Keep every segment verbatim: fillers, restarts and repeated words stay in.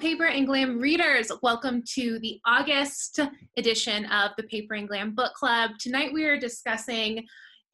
Paper and Glam readers, welcome to the August edition of the Paper and Glam Book Club. Tonight we are discussing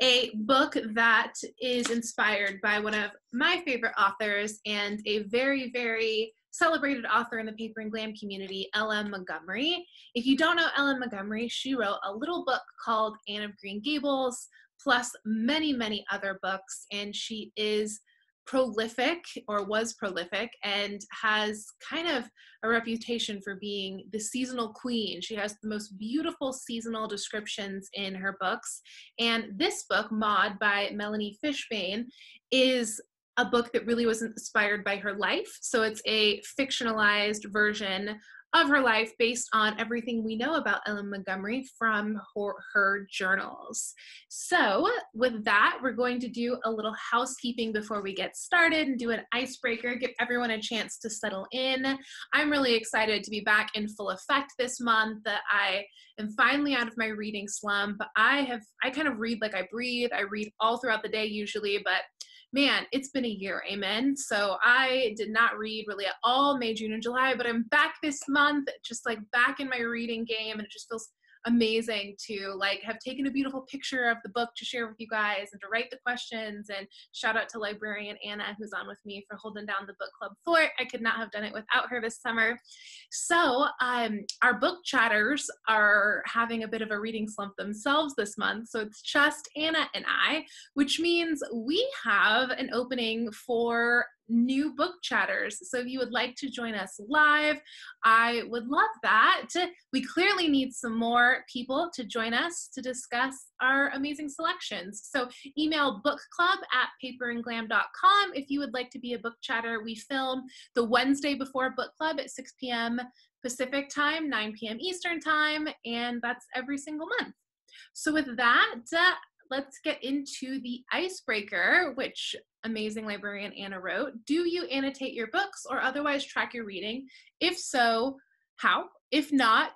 a book that is inspired by one of my favorite authors and a very, very celebrated author in the Paper and Glam community, L M Montgomery. If you don't know Ellen Montgomery, she wrote a little book called Anne of Green Gables, plus many, many other books, and she is prolific, or was prolific, and has kind of a reputation for being the seasonal queen. She has the most beautiful seasonal descriptions in her books, and this book, Maud by Melanie Fishbane, is a book that really was inspired by her life. So it's a fictionalized version of her life based on everything we know about Ellen Montgomery from her, her journals. So with that, we're going to do a little housekeeping before we get started and do an icebreaker, give everyone a chance to settle in. I'm really excited to be back in full effect this month. That I am finally out of my reading slump. I have, I kind of read like I breathe. I read all throughout the day usually, but man, it's been a year, amen. So I did not read really at all May, June, and July, but I'm back this month, just like back in my reading game, and it just feels amazing to like have taken a beautiful picture of the book to share with you guys and to write the questions. And shout out to librarian Anna, who's on with me, for holding down the book club fort. I could not have done it without her this summer. So um, our book chatters are having a bit of a reading slump themselves this month. So it's just Anna and I, which means we have an opening for new book chatters. So if you would like to join us live, I would love that. We clearly need some more people to join us to discuss our amazing selections. So email book club at paper and glam dot com if you would like to be a book chatter. We film the Wednesday before book club at six p m Pacific time, nine p m Eastern time, and that's every single month. So with that, uh, let's get into the icebreaker, which amazing librarian Anna wrote. Do you annotate your books or otherwise track your reading? If so, how? If not,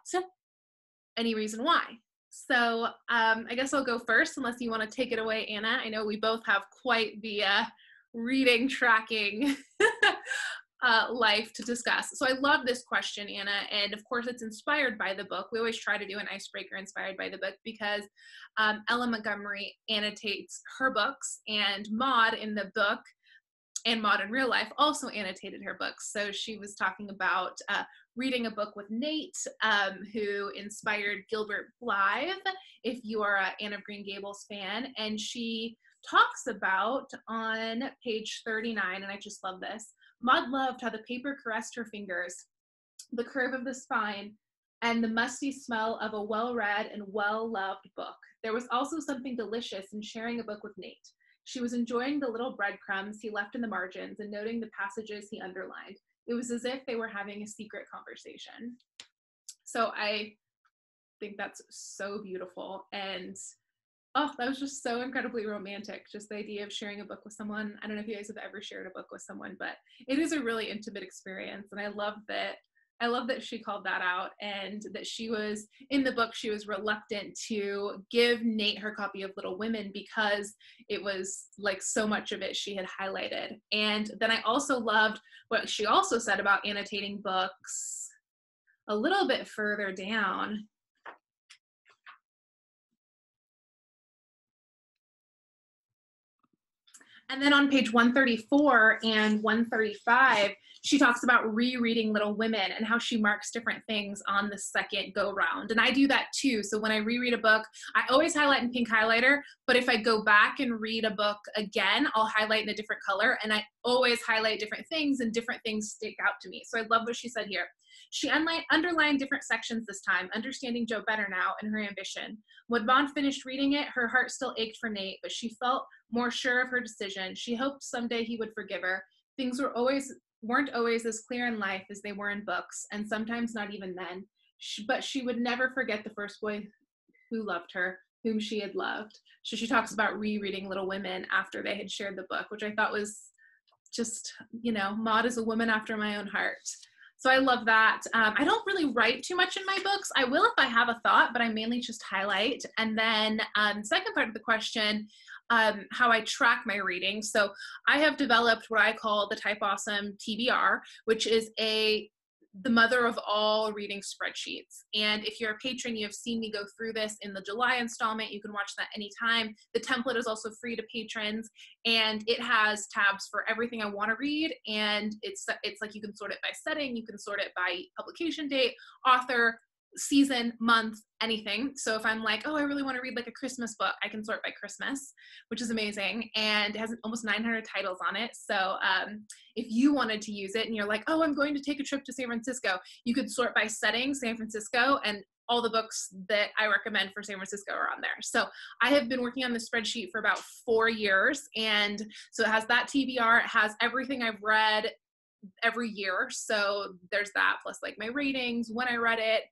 any reason why? So um, I guess I'll go first, unless you want to take it away, Anna. I know we both have quite the uh, reading tracking uh, life to discuss. So I love this question, Anna, and of course it's inspired by the book. We always try to do an icebreaker inspired by the book because um, Ellen Montgomery annotates her books, and Maud in the book and Maud in real life also annotated her books. So she was talking about uh, reading a book with Nate, um, who inspired Gilbert Blythe, if you are an Anne of Green Gables fan. And she talks about on page thirty-nine, and I just love this, Maud loved how the paper caressed her fingers, the curve of the spine, and the musty smell of a well-read and well-loved book. There was also something delicious in sharing a book with Nate. She was enjoying the little breadcrumbs he left in the margins and noting the passages he underlined. It was as if they were having a secret conversation. So I think that's so beautiful. And oh, that was just so incredibly romantic. Just the idea of sharing a book with someone. I don't know if you guys have ever shared a book with someone, but it is a really intimate experience. And I love that. I love that she called that out, and that she was, in the book, she was reluctant to give Nate her copy of Little Women because it was like so much of it she had highlighted. And then I also loved what she also said about annotating books a little bit further down. And then on page one thirty-four and one thirty-five, she talks about rereading Little Women and how she marks different things on the second go round. And I do that too. So when I reread a book, I always highlight in pink highlighter, but if I go back and read a book again, I'll highlight in a different color, and I always highlight different things, and different things stick out to me. So I love what she said here. She underlined different sections this time, understanding Joe better now and her ambition. When Maud finished reading it, her heart still ached for Nate, but she felt more sure of her decision. She hoped someday he would forgive her. Things were always... weren't always as clear in life as they were in books, and sometimes not even then, she, but she would never forget the first boy who loved her, whom she had loved. So she talks about rereading Little Women after they had shared the book, which I thought was just, you know, Maud is a woman after my own heart. So I love that. Um, I don't really write too much in my books. I will if I have a thought, but I mainly just highlight. And then um, second part of the question, Um, how I track my reading. So I have developed what I call the Type Awesome T B R, which is a the mother of all reading spreadsheets. And if you're a patron, you have seen me go through this in the July installment. You can watch that anytime. The template is also free to patrons, and it has tabs for everything I want to read. And it's, it's like you can sort it by setting, you can sort it by publication date, author, season, month, anything. So if I'm like, oh, I really want to read like a Christmas book, I can sort by Christmas, which is amazing. And it has almost nine hundred titles on it. So um, if you wanted to use it and you're like, oh, I'm going to take a trip to San Francisco, you could sort by setting San Francisco, and all the books that I recommend for San Francisco are on there. So I have been working on the spreadsheet for about four years. And so it has that T B R, it has everything I've read every year. So there's that, plus like my ratings, when I read it.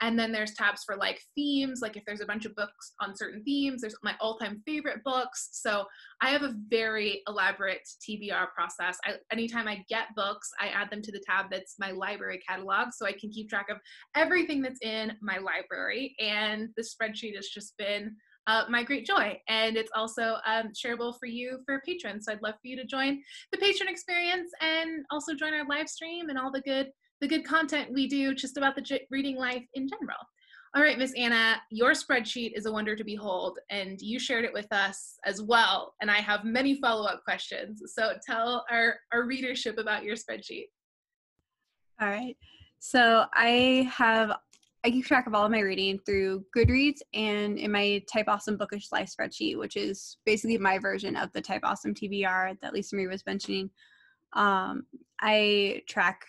And then there's tabs for like themes, like if there's a bunch of books on certain themes, there's my all-time favorite books. So I have a very elaborate T B R process. I, anytime I get books, I add them to the tab that's my library catalog, so I can keep track of everything that's in my library. And the spreadsheet has just been uh, my great joy. And it's also um, shareable for you for patrons. So I'd love for you to join the patron experience and also join our live stream and all the good the good content we do just about the reading life in general. All right, Miss Anna, your spreadsheet is a wonder to behold, and you shared it with us as well. And I have many follow-up questions. So tell our, our readership about your spreadsheet. All right. So I have, I keep track of all of my reading through Goodreads and in my Type Awesome Bookish Life spreadsheet, which is basically my version of the Type Awesome T B R that Lisa Marie was mentioning. Um, I track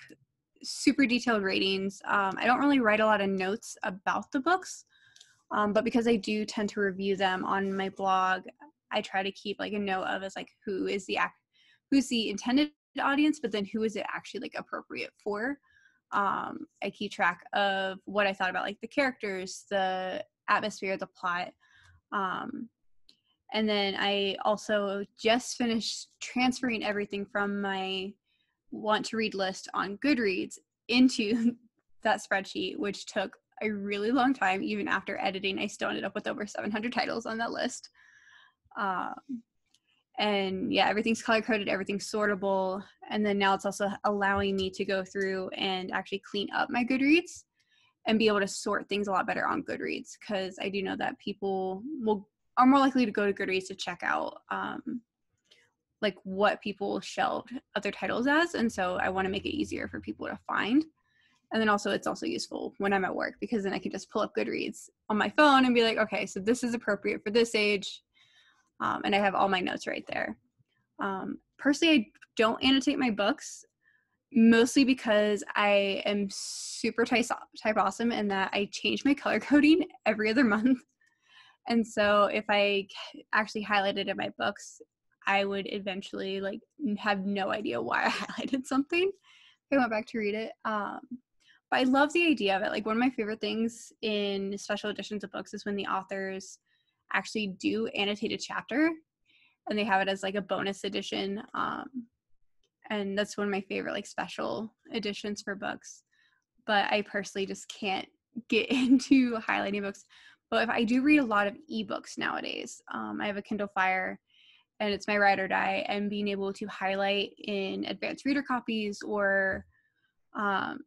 super detailed ratings. Um, I don't really write a lot of notes about the books, um, but because I do tend to review them on my blog, I try to keep like a note of as like who is the act, who's the intended audience, but then who is it actually like appropriate for. Um, I keep track of what I thought about like the characters, the atmosphere, the plot. Um, and then I also just finished transferring everything from my want to read list on Goodreads into that spreadsheet, which took a really long time. Even after editing, I still ended up with over seven hundred titles on that list. Um, and yeah, everything's color coded, everything's sortable. And then now it's also allowing me to go through and actually clean up my Goodreads and be able to sort things a lot better on Goodreads, because I do know that people will are more likely to go to Goodreads to check out um, like what people shelved other titles as. And so I want to make it easier for people to find. And then also it's also useful when I'm at work, because then I can just pull up Goodreads on my phone and be like, okay, so this is appropriate for this age. Um, and I have all my notes right there. Um, personally, I don't annotate my books, mostly because I am super type, type awesome in that I change my color coding every other month. And so if I actually highlighted in my books, I would eventually like have no idea why I highlighted something if I went back to read it. Um, but I love the idea of it. Like one of my favorite things in special editions of books is when the authors actually do annotate a chapter and they have it as like a bonus edition. Um, and that's one of my favorite like special editions for books. But I personally just can't get into highlighting books. But if I do read a lot of ebooks nowadays. Um, I have a Kindle Fire, and it's my ride or die, and being able to highlight in advanced reader copies or um,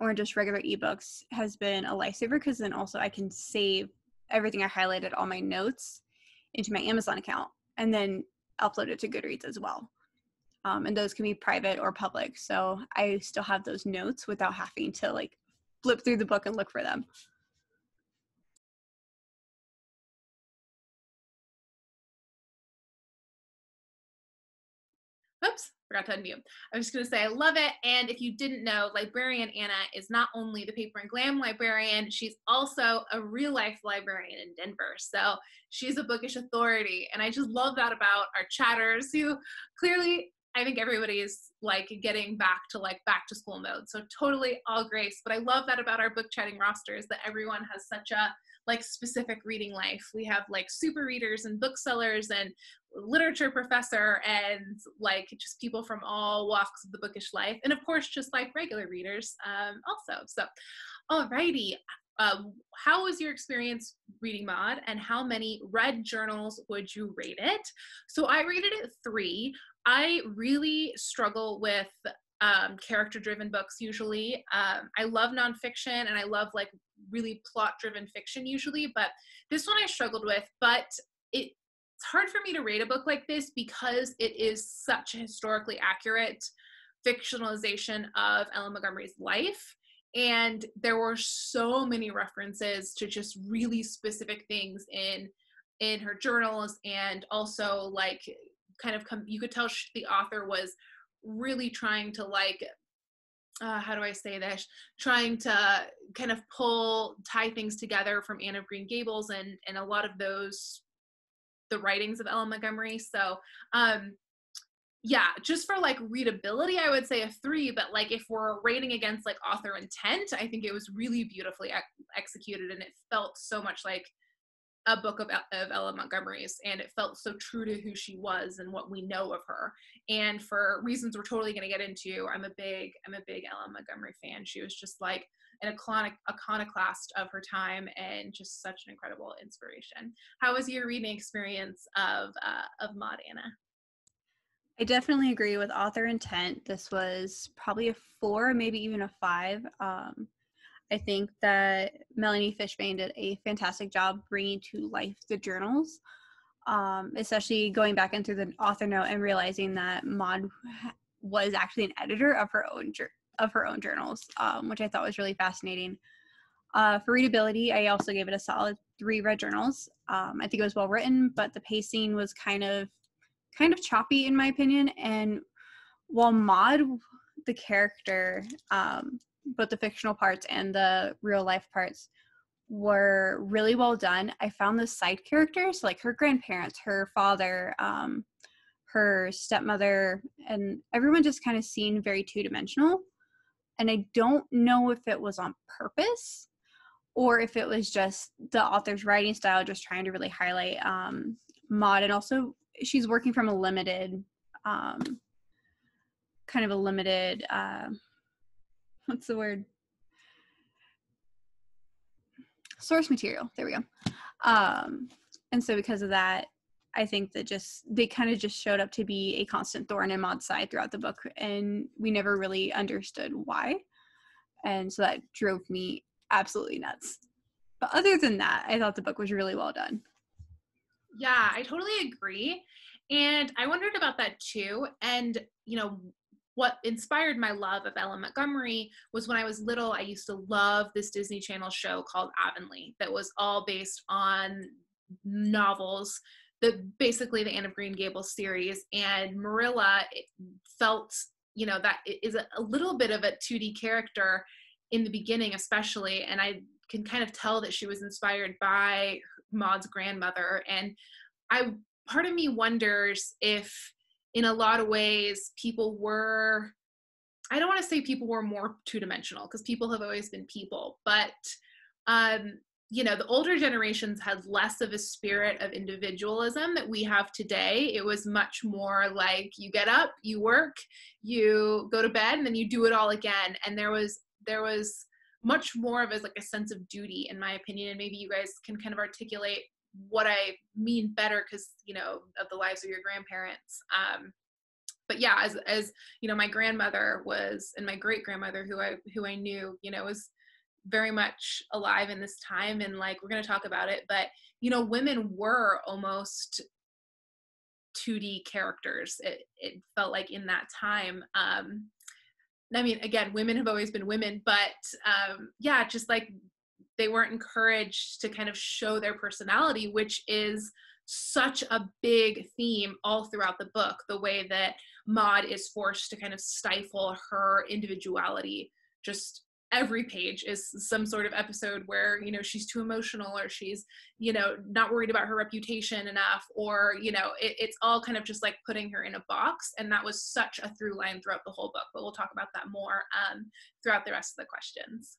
or just regular ebooks has been a lifesaver, because then also I can save everything I highlighted, all my notes, into my Amazon account and then upload it to Goodreads as well. Um, and those can be private or public. So I still have those notes without having to like flip through the book and look for them. Oops, forgot to unmute. I was just going to say, I love it. And if you didn't know, librarian Anna is not only the Paper and Glam librarian, she's also a real life librarian in Denver. So she's a bookish authority. And I just love that about our chatters, who clearly, I think everybody is like getting back to like back to school mode. So totally all grace. But I love that about our book chatting rosters, that everyone has such a like specific reading life. We have like super readers and booksellers and literature professor and like just people from all walks of the bookish life. And of course, just like regular readers um, also. So, alrighty. Uh, how was your experience reading Maud, and how many red journals would you rate it? So I rated it three. I really struggle with um, character-driven books usually. Um, I love nonfiction, and I love like really plot-driven fiction usually, but this one I struggled with, but it, it's hard for me to rate a book like this because it is such a historically accurate fictionalization of Ellen Montgomery's life. And there were so many references to just really specific things in in her journals, and also like kind of come, you could tell she, the author was really trying to like, uh, how do I say this? Trying to kind of pull, tie things together from Anne of Green Gables and and a lot of those, the writings of Ellen Montgomery. So um, yeah, just for like readability, I would say a three, but like if we're rating against like author intent, I think it was really beautifully ex executed and it felt so much like a book of, of Ellen Montgomery's, and it felt so true to who she was and what we know of her. And for reasons we're totally going to get into, I'm a big, I'm a big Ellen Montgomery fan. She was just like an iconic, iconoclast of her time, and just such an incredible inspiration. How was your reading experience of, uh, of Maud, Anna? I definitely agree with author intent. This was probably a four, maybe even a five. Um, I think that Melanie Fishbane did a fantastic job bringing to life the journals, um, especially going back into the author note and realizing that Maud was actually an editor of her own of her own journals, um, which I thought was really fascinating. Uh, for readability, I also gave it a solid three red journals. Um, I think it was well written, but the pacing was kind of kind of choppy in my opinion. And while Maud, the character, um, both the fictional parts and the real life parts were really well done, I found the side characters, like her grandparents, her father, um, her stepmother, and everyone just kind of seemed very two-dimensional. And I don't know if it was on purpose or if it was just the author's writing style, just trying to really highlight um, Maud. And also she's working from a limited, um, kind of a limited, uh, what's the word? Source material. There we go. Um, and so because of that, I think that just, they kind of just showed up to be a constant thorn in Maud's side throughout the book, and we never really understood why. And so that drove me absolutely nuts. But other than that, I thought the book was really well done. Yeah, I totally agree. And I wondered about that too. And, you know, what inspired my love of Ellen Montgomery was when I was little, I used to love this Disney Channel show called Avonlea that was all based on novels, the, basically the Anne of Green Gables series. And Marilla felt, you know, that is a, a little bit of a two D character in the beginning especially. And I can kind of tell that she was inspired by Maud's grandmother. And I, part of me wonders if, in a lot of ways, people were, I don't want to say people were more two-dimensional, because people have always been people, but, um, you know, the older generations had less of a spirit of individualism that we have today. It was much more like you get up, you work, you go to bed, and then you do it all again. And there was, there was much more of a, like a sense of duty, in my opinion, and maybe you guys can kind of articulate what I mean better, because, you know, of the lives of your grandparents. Um, but yeah, as, as, you know, my grandmother was, and my great grandmother who I, who I knew, you know, was very much alive in this time. And like, we're going to talk about it, but, you know, women were almost two D characters. It, it felt like in that time, um, I mean, again, women have always been women, but, um, yeah, just like, they weren't encouraged to kind of show their personality, which is such a big theme all throughout the book, the way that Maud is forced to kind of stifle her individuality. Just every page is some sort of episode where, you know, she's too emotional, or she's, you know, not worried about her reputation enough, or, you know, it, it's all kind of just like putting her in a box. And that was such a through line throughout the whole book, but we'll talk about that more um, throughout the rest of the questions.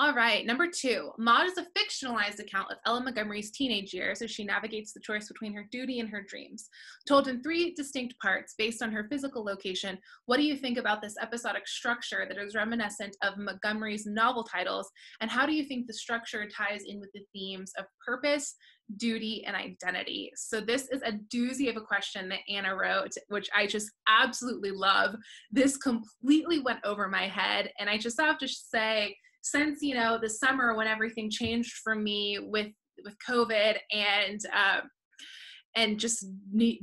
All right, number two, Maud is a fictionalized account of Ellen Montgomery's teenage years as she navigates the choice between her duty and her dreams. Told in three distinct parts based on her physical location, what do you think about this episodic structure that is reminiscent of Montgomery's novel titles, and how do you think the structure ties in with the themes of purpose, duty, and identity. So this is a doozy of a question that Anna wrote, which I just absolutely love. This completely went over my head. And I just have to say, since, you know, the summer when everything changed for me with, with COVID and, uh, and just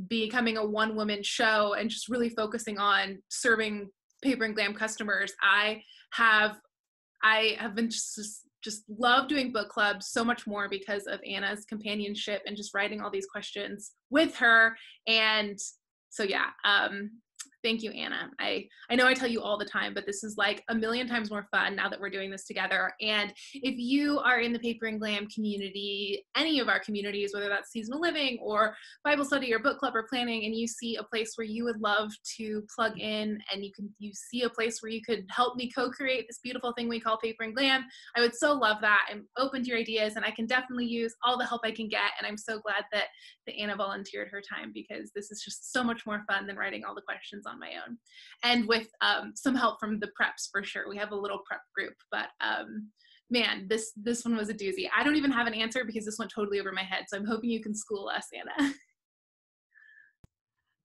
becoming a one-woman show and just really focusing on serving Paper and Glam customers, I have, I have been just, just love doing book clubs so much more because of Anna's companionship and just writing all these questions with her. And so, yeah, um, thank you, Anna. I, I know I tell you all the time, but this is like a million times more fun now that we're doing this together. And if you are in the Paper and Glam community, any of our communities, whether that's seasonal living or Bible study or book club or planning, and you see a place where you would love to plug in and you can, you see a place where you could help me co-create this beautiful thing we call Paper and Glam, I would so love that. I'm open to your ideas, and I can definitely use all the help I can get. And I'm so glad that, that Anna volunteered her time, because this is just so much more fun than writing all the questions on my own, and with um, some help from the preps, for sure. We have a little prep group, but um, man, this this one was a doozy. I don't even have an answer because this went totally over my head, so I'm hoping you can school us, Anna.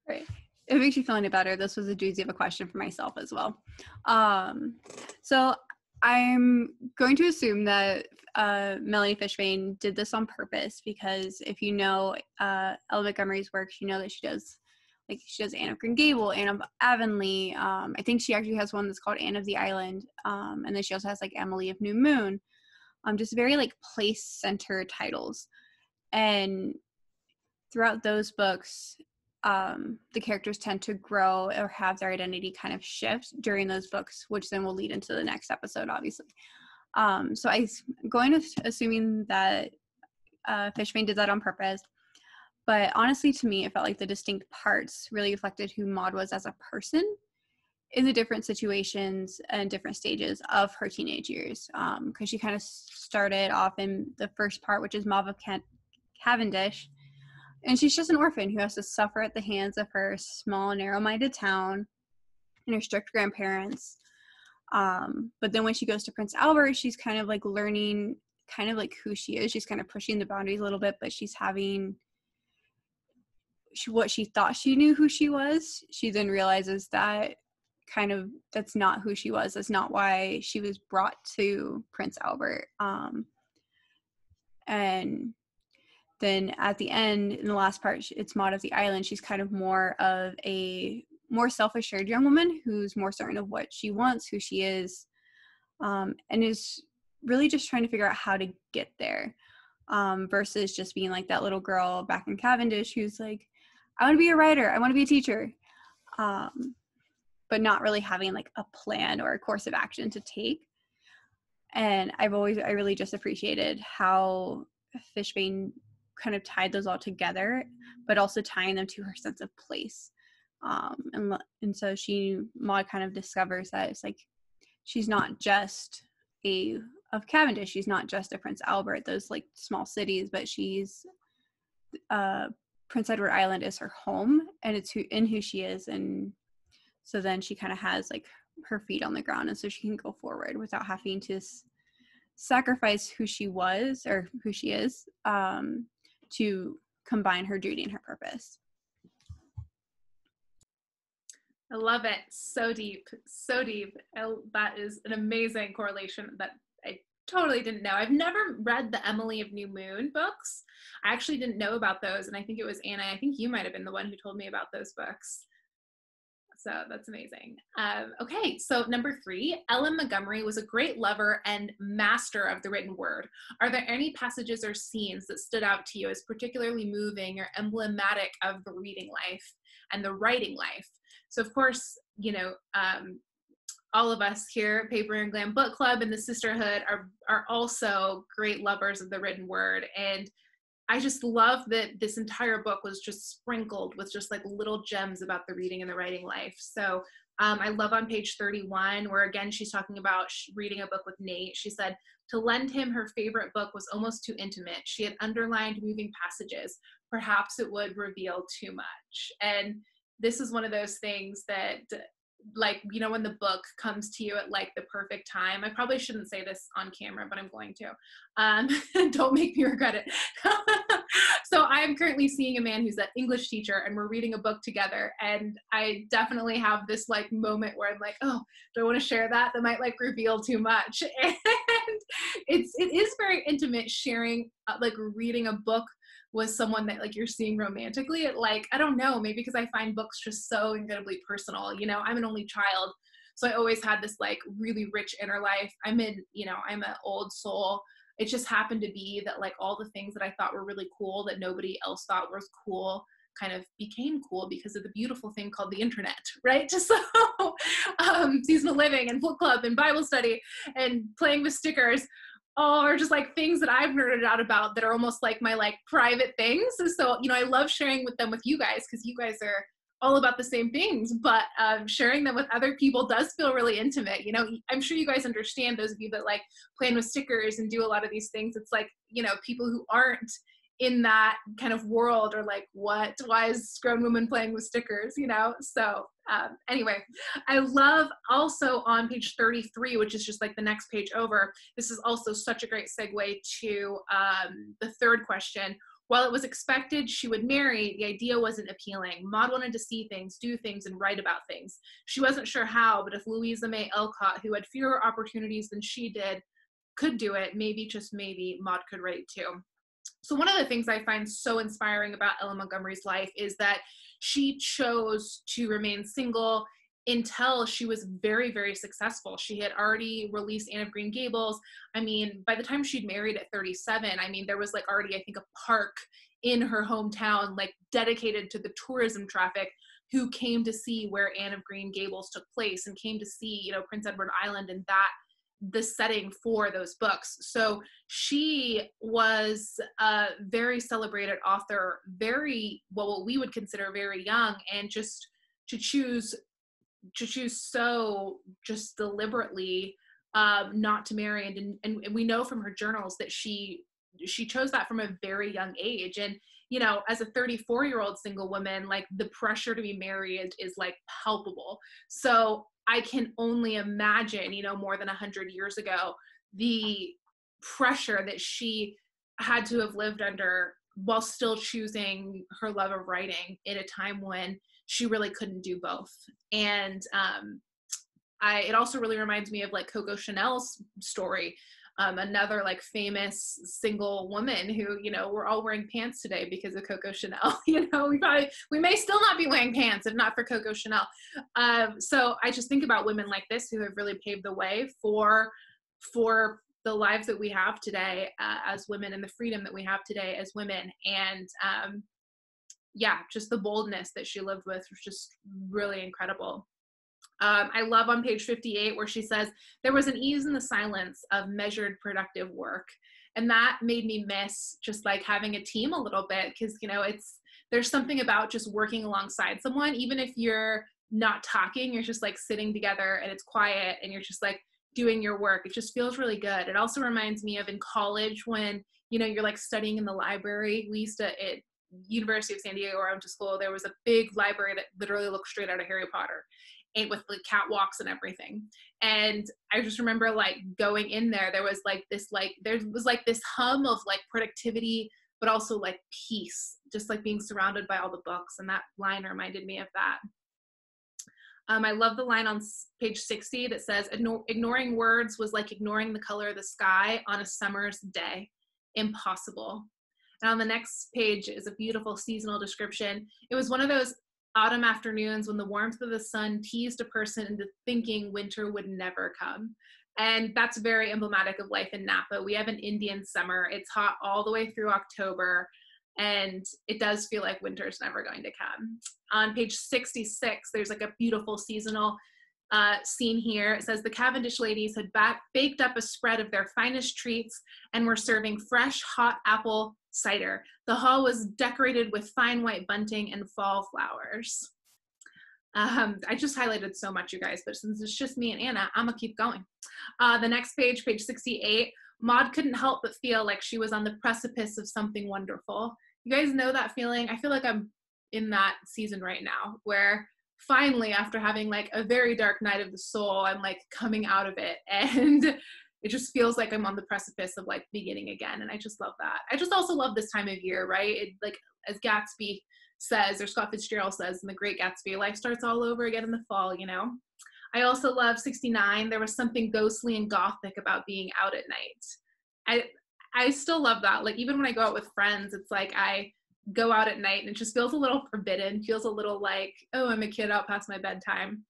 Great. It makes you feel any better. This was a doozy of a question for myself as well. Um, so I'm going to assume that uh, Melanie Fishbane did this on purpose, because if you know uh, L M. Montgomery's work, you know that she does Like she does Anne of Green Gables, Anne of Avonlea. Um, I think she actually has one that's called Anne of the Island. Um, and then she also has like Emily of New Moon. Um, just very like place center titles. And throughout those books, um, the characters tend to grow or have their identity kind of shift during those books, which then will lead into the next episode, obviously. Um, so I'm going to assuming that uh, Fishbane did that on purpose. But honestly, to me, it felt like the distinct parts really reflected who Maud was as a person in the different situations and different stages of her teenage years. Because um, she kind of started off in the first part, which is Maud of Cavendish. And she's just an orphan who has to suffer at the hands of her small, narrow-minded town and her strict grandparents. Um, but then when she goes to Prince Albert, she's kind of like learning kind of like who she is. She's kind of pushing the boundaries a little bit, but she's having... She, what she thought she knew who she was, she then realizes that kind of that's not who she was. That's not why she was brought to Prince Albert. Um, and then at the end, in the last part, it's Maud of the Island. She's kind of more of a more self-assured young woman who's more certain of what she wants, who she is, um, and is really just trying to figure out how to get there, um, versus just being like that little girl back in Cavendish who's like, I want to be a writer, I want to be a teacher, um, but not really having like a plan or a course of action to take. And I've always, I really just appreciated how Fishbane kind of tied those all together, but also tying them to her sense of place. Um, and, and so she, Maud kind of discovers that it's like, she's not just a, of Cavendish, she's not just a Prince Albert, those like small cities, but she's, uh, Prince Edward Island is her home, and it's who in who she is. And so then she kind of has like her feet on the ground, and so she can go forward without having to s- sacrifice who she was or who she is, um, to combine her duty and her purpose. I love it. So deep, so deep. I, that is an amazing correlation that I totally didn't know. I've never read the Emily of New Moon books. I actually didn't know about those, and I think it was Anna, I think you might have been the one who told me about those books. So that's amazing. Um, okay, so number three, Ellen Montgomery was a great lover and master of the written word. Are there any passages or scenes that stood out to you as particularly moving or emblematic of the reading life and the writing life? So of course, you know, um, all of us here at Paper and Glam Book Club and the Sisterhood are, are also great lovers of the written word. And I just love that this entire book was just sprinkled with just like little gems about the reading and the writing life. So um, I love on page thirty-one, where again, she's talking about reading a book with Nate. She said, to lend him her favorite book was almost too intimate. She had underlined moving passages. Perhaps it would reveal too much. And this is one of those things that like, you know, when the book comes to you at like the perfect time, I probably shouldn't say this on camera, but I'm going to, um, don't make me regret it. So I'm currently seeing a man who's an English teacher and we're reading a book together. And I definitely have this like moment where I'm like, oh, do I want to share that? That might like reveal too much. And it's, it is very intimate sharing, uh, like reading a book with someone that like you're seeing romantically. It like, I don't know, maybe because I find books just so incredibly personal, you know, I'm an only child. So I always had this like really rich inner life. I'm in, you know, I'm an old soul. It just happened to be that like all the things that I thought were really cool that nobody else thought was cool kind of became cool because of the beautiful thing called the internet, right? Just so um, seasonal living and book club and Bible study and playing with stickers. Oh, or just like things that I've nerded out about that are almost like my like private things. And so, you know, I love sharing with them with you guys because you guys are all about the same things, but um, sharing them with other people does feel really intimate. You know, I'm sure you guys understand, those of you that like plan with stickers and do a lot of these things. It's like, you know, people who aren't in that kind of world are like, what, why is grown woman playing with stickers, you know? So um, anyway, I love also on page thirty-three, which is just like the next page over, this is also such a great segue to um, the third question. While it was expected she would marry, the idea wasn't appealing. Maud wanted to see things, do things, and write about things. She wasn't sure how, but if Louisa May Alcott, who had fewer opportunities than she did, could do it, maybe, just maybe, Maud could write too. So one of the things I find so inspiring about Ellen Montgomery's life is that she chose to remain single until she was very, very successful. She had already released Anne of Green Gables. I mean, by the time she'd married at thirty-seven, I mean, there was like already, I think, a park in her hometown, like dedicated to the tourism traffic who came to see where Anne of Green Gables took place and came to see, you know, Prince Edward Island and that the setting for those books. So she was a very celebrated author, very, well, what we would consider very young, and just to choose to choose so just deliberately um, not to marry. And, and, and we know from her journals that she she chose that from a very young age. And, you know, as a thirty-four-year-old single woman, like the pressure to be married is like palpable. So I can only imagine, you know, more than a hundred years ago, the pressure that she had to have lived under while still choosing her love of writing in a time when she really couldn't do both. And um, I, it also really reminds me of like Coco Chanel's story, um, another like famous single woman who, you know, we're all wearing pants today because of Coco Chanel. You know, we probably, we may still not be wearing pants if not for Coco Chanel. Um, so I just think about women like this who have really paved the way for, for the lives that we have today uh, as women and the freedom that we have today as women. And um, yeah, just the boldness that she lived with was just really incredible. Um, I love on page fifty-eight where she says, there was an ease in the silence of measured productive work. And that made me miss just like having a team a little bit, because, you know, it's, there's something about just working alongside someone, even if you're not talking, you're just like sitting together and it's quiet and you're just like doing your work. It just feels really good. It also reminds me of in college when, you know, you're like studying in the library. We used to, it, University of San Diego, where I went to school, there was a big library that literally looked straight out of Harry Potter, and with the like, catwalks and everything. And I just remember like going in there, there was like this, like, there was like this hum of like productivity, but also like peace, just like being surrounded by all the books. And that line reminded me of that. Um, I love the line on page sixty that says, ignoring words was like ignoring the color of the sky on a summer's day. Impossible. And on the next page is a beautiful seasonal description. It was one of those autumn afternoons when the warmth of the sun teased a person into thinking winter would never come. And that's very emblematic of life in Napa. We have an Indian summer. It's hot all the way through October, and it does feel like winter's never going to come. On page sixty-six, there's like a beautiful seasonal Uh, scene here. It says the Cavendish ladies had back, baked up a spread of their finest treats and were serving fresh hot apple cider. The hall was decorated with fine white bunting and fall flowers. Um, I just highlighted so much, you guys, but since it's just me and Anna, I'm gonna keep going. Uh, the next page, page sixty-eight, Maud couldn't help but feel like she was on the precipice of something wonderful. You guys know that feeling? I feel like I'm in that season right now where finally, after having like a very dark night of the soul, I'm like coming out of it, and it just feels like I'm on the precipice of like beginning again. And I just love that. I just also love this time of year, right? It, like, as Gatsby says, or Scott Fitzgerald says in The Great Gatsby, life starts all over again in the fall, you know? I also love sixty-nine. There was something ghostly and gothic about being out at night. I I still love that. Like, even when I go out with friends, it's like I go out at night and it just feels a little forbidden, feels a little like, oh, I'm a kid out past my bedtime.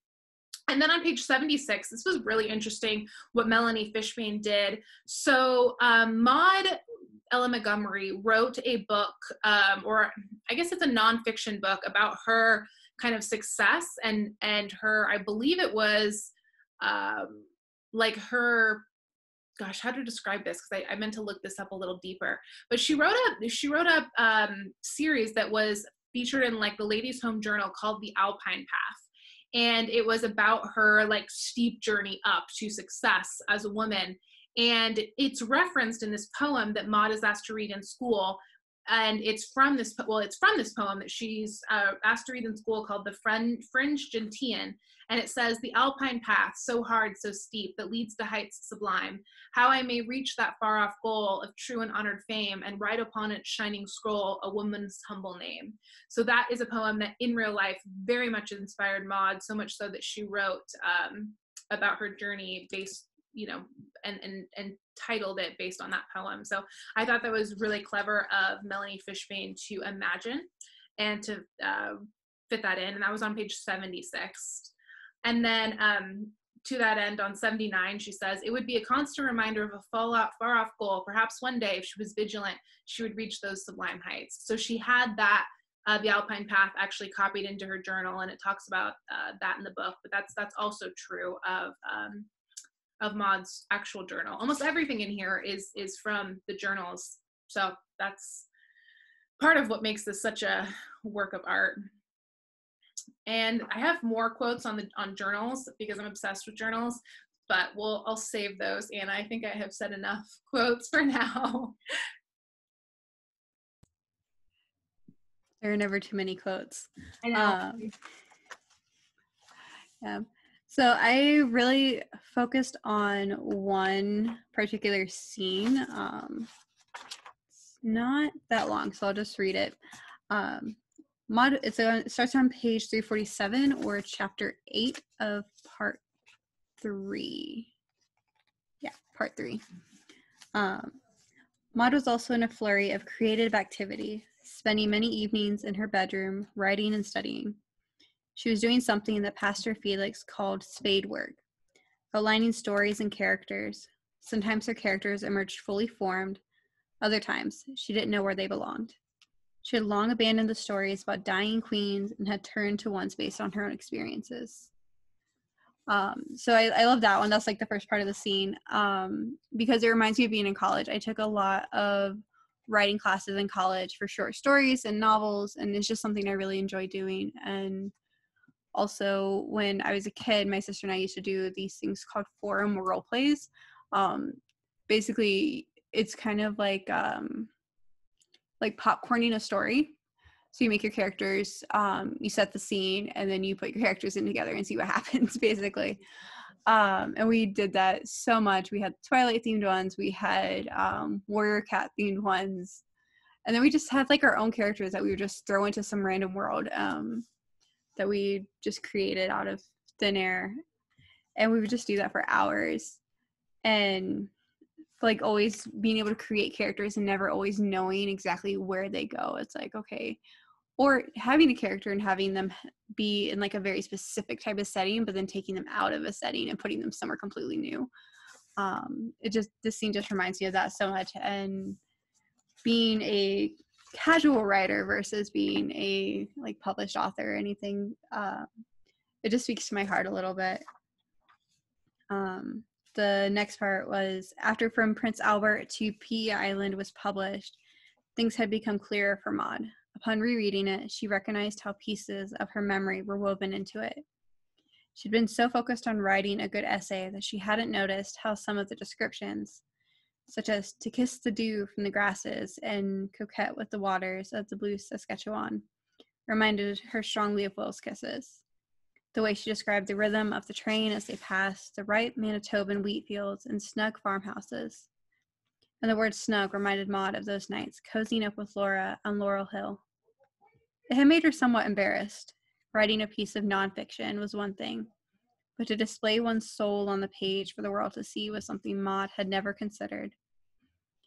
And then on page seventy-six, this was really interesting what Melanie Fishbane did. So um, Maud, L M. Montgomery wrote a book, um, or I guess it's a nonfiction book about her kind of success and and her, I believe it was um, like her, gosh, how to describe this, because I, I meant to look this up a little deeper. But she wrote a she wrote a um, series that was featured in like the Ladies' Home Journal called The Alpine Path. And it was about her like steep journey up to success as a woman. And it's referenced in this poem that Maud is asked to read in school. And it's from this, well, it's from this poem that she's uh, asked to read in school called The Fringe Gentian. And it says, the alpine path, so hard, so steep, that leads to heights sublime. How I may reach that far off goal of true and honored fame and write upon its shining scroll a woman's humble name. So that is a poem that in real life very much inspired Maud, so much so that she wrote um, about her journey based, you know, and, and, and titled it based on that poem. So I thought that was really clever of Melanie Fishbane to imagine and to uh, fit that in. And that was on page seventy-six. And then um, to that end on seventy-nine, she says, it would be a constant reminder of a fallout, far off goal. Perhaps one day, if she was vigilant, she would reach those sublime heights. So she had that, uh, The Alpine Path, actually copied into her journal. And it talks about uh, that in the book, but that's, that's also true of, um, of Maud's actual journal. Almost everything in here is is from the journals. So that's part of what makes this such a work of art. And I have more quotes on the on journals because I'm obsessed with journals, but we'll I'll save those. And I think I have said enough quotes for now. There are never too many quotes. I know. Um, yeah. So I really focused on one particular scene. Um, it's not that long, so I'll just read it. Um, Maud, it's a, it starts on page three forty-seven or chapter eight of part three. Yeah, part three. Um, Maud was also in a flurry of creative activity, spending many evenings in her bedroom, writing and studying. She was doing something that Pastor Felix called spade work, outlining stories and characters. Sometimes her characters emerged fully formed. Other times, she didn't know where they belonged. She had long abandoned the stories about dying queens and had turned to ones based on her own experiences. Um, so I, I love that one. That's like the first part of the scene um, because it reminds me of being in college. I took a lot of writing classes in college for short stories and novels, and it's just something I really enjoy doing. And also, when I was a kid, my sister and I used to do these things called forum role plays. Um, basically, it's kind of like um, like popcorning a story. So you make your characters, um, you set the scene, and then you put your characters in together and see what happens, basically. Um, and we did that so much. We had Twilight-themed ones. We had um, Warrior Cat-themed ones. And then we just had like our own characters that we would just throw into some random world. Um, that we just created out of thin air, and we would just do that for hours, and like always being able to create characters and never always knowing exactly where they go. It's like, okay, or having a character and having them be in like a very specific type of setting, but then taking them out of a setting and putting them somewhere completely new. Um, it just, this scene just reminds me of that so much, and being a casual writer versus being a like published author or anything, um, it just speaks to my heart a little bit. Um, the next part was, after From Prince Albert to P Island was published, things had become clearer for Maud. Upon rereading it, she recognized how pieces of her memory were woven into it. She'd been so focused on writing a good essay that she hadn't noticed how some of the descriptions, such as to kiss the dew from the grasses and coquette with the waters of the blue Saskatchewan, reminded her strongly of Will's kisses. the way she described the rhythm of the train as they passed the ripe Manitoban wheat fields and snug farmhouses. And the word snug reminded Maud of those nights cozying up with Laura on Laurel Hill. It had made her somewhat embarrassed. Writing a piece of nonfiction was one thing, but to display one's soul on the page for the world to see was something Maud had never considered.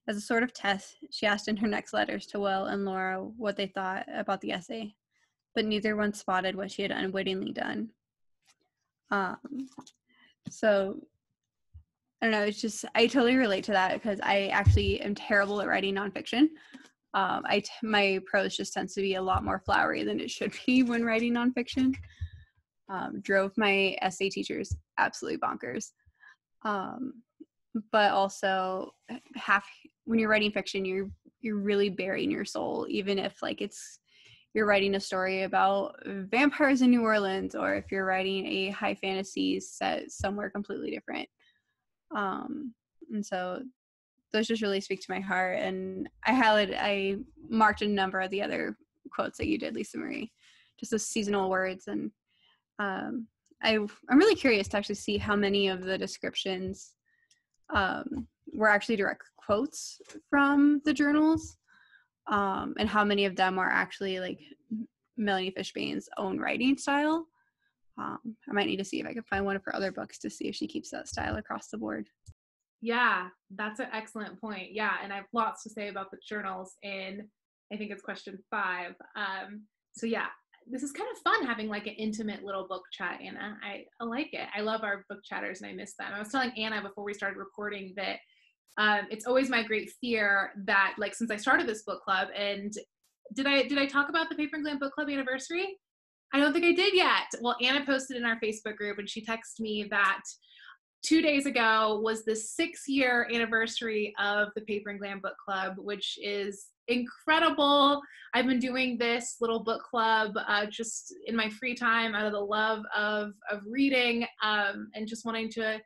As a sort of test, she asked in her next letters to Will and Laura what they thought about the essay, but neither one spotted what she had unwittingly done. Um, so, I don't know, it's just, I totally relate to that because I actually am terrible at writing nonfiction. Um, I t- my prose just tends to be a lot more flowery than it should be when writing nonfiction. Um, drove my essay teachers absolutely bonkers. Um, but also, half when you're writing fiction, you're you're really burying your soul, even if like it's you're writing a story about vampires in New Orleans, or if you're writing a high fantasy set somewhere completely different. Um, and so. Those just really speak to my heart, and I highlighted, I marked a number of the other quotes that you did, Lisa Marie, just those seasonal words, and um, I, I'm really curious to actually see how many of the descriptions um, were actually direct quotes from the journals, um, and how many of them are actually like Melanie Fishbane's own writing style. Um, I might need to see if I can find one of her other books to see if she keeps that style across the board. Yeah, that's an excellent point. Yeah, and I have lots to say about the journals in, I think it's question five. Um, so yeah, this is kind of fun having like an intimate little book chat, Anna. I, I like it. I love our book chatters and I miss them. I was telling Anna before we started recording that um, it's always my great fear that like since I started this book club, and did I did I talk about the Paper and Glam Book Club anniversary? I don't think I did yet. Well, Anna posted in our Facebook group and she texted me that two days ago was the six-year anniversary of the Paper and Glam Book Club, which is incredible. I've been doing this little book club uh, just in my free time out of the love of, of reading um, and just wanting to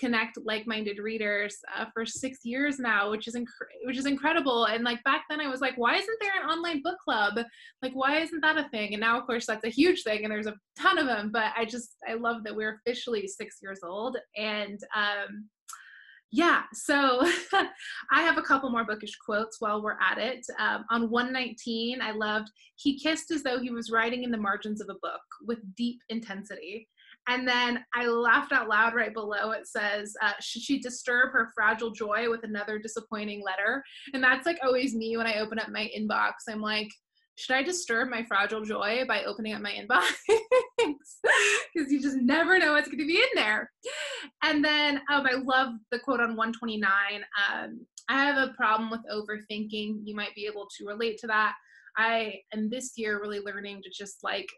connect like-minded readers uh, for six years now, which is inc- which is incredible. And like back then I was like, why isn't there an online book club? Like, why isn't that a thing? And now of course that's a huge thing and there's a ton of them, but I just, I love that we're officially six years old. And um, yeah, so I have a couple more bookish quotes while we're at it. Um, on one nineteen, I loved, he kissed as though he was writing in the margins of a book with deep intensity. And then I laughed out loud right below. It says, uh, should she disturb her fragile joy with another disappointing letter? And that's like always me when I open up my inbox. I'm like, should I disturb my fragile joy by opening up my inbox? Because you just never know what's going to be in there. And then um, I love the quote on one twenty-nine. Um, I have a problem with overthinking. You might be able to relate to that. I am this year really learning to just like,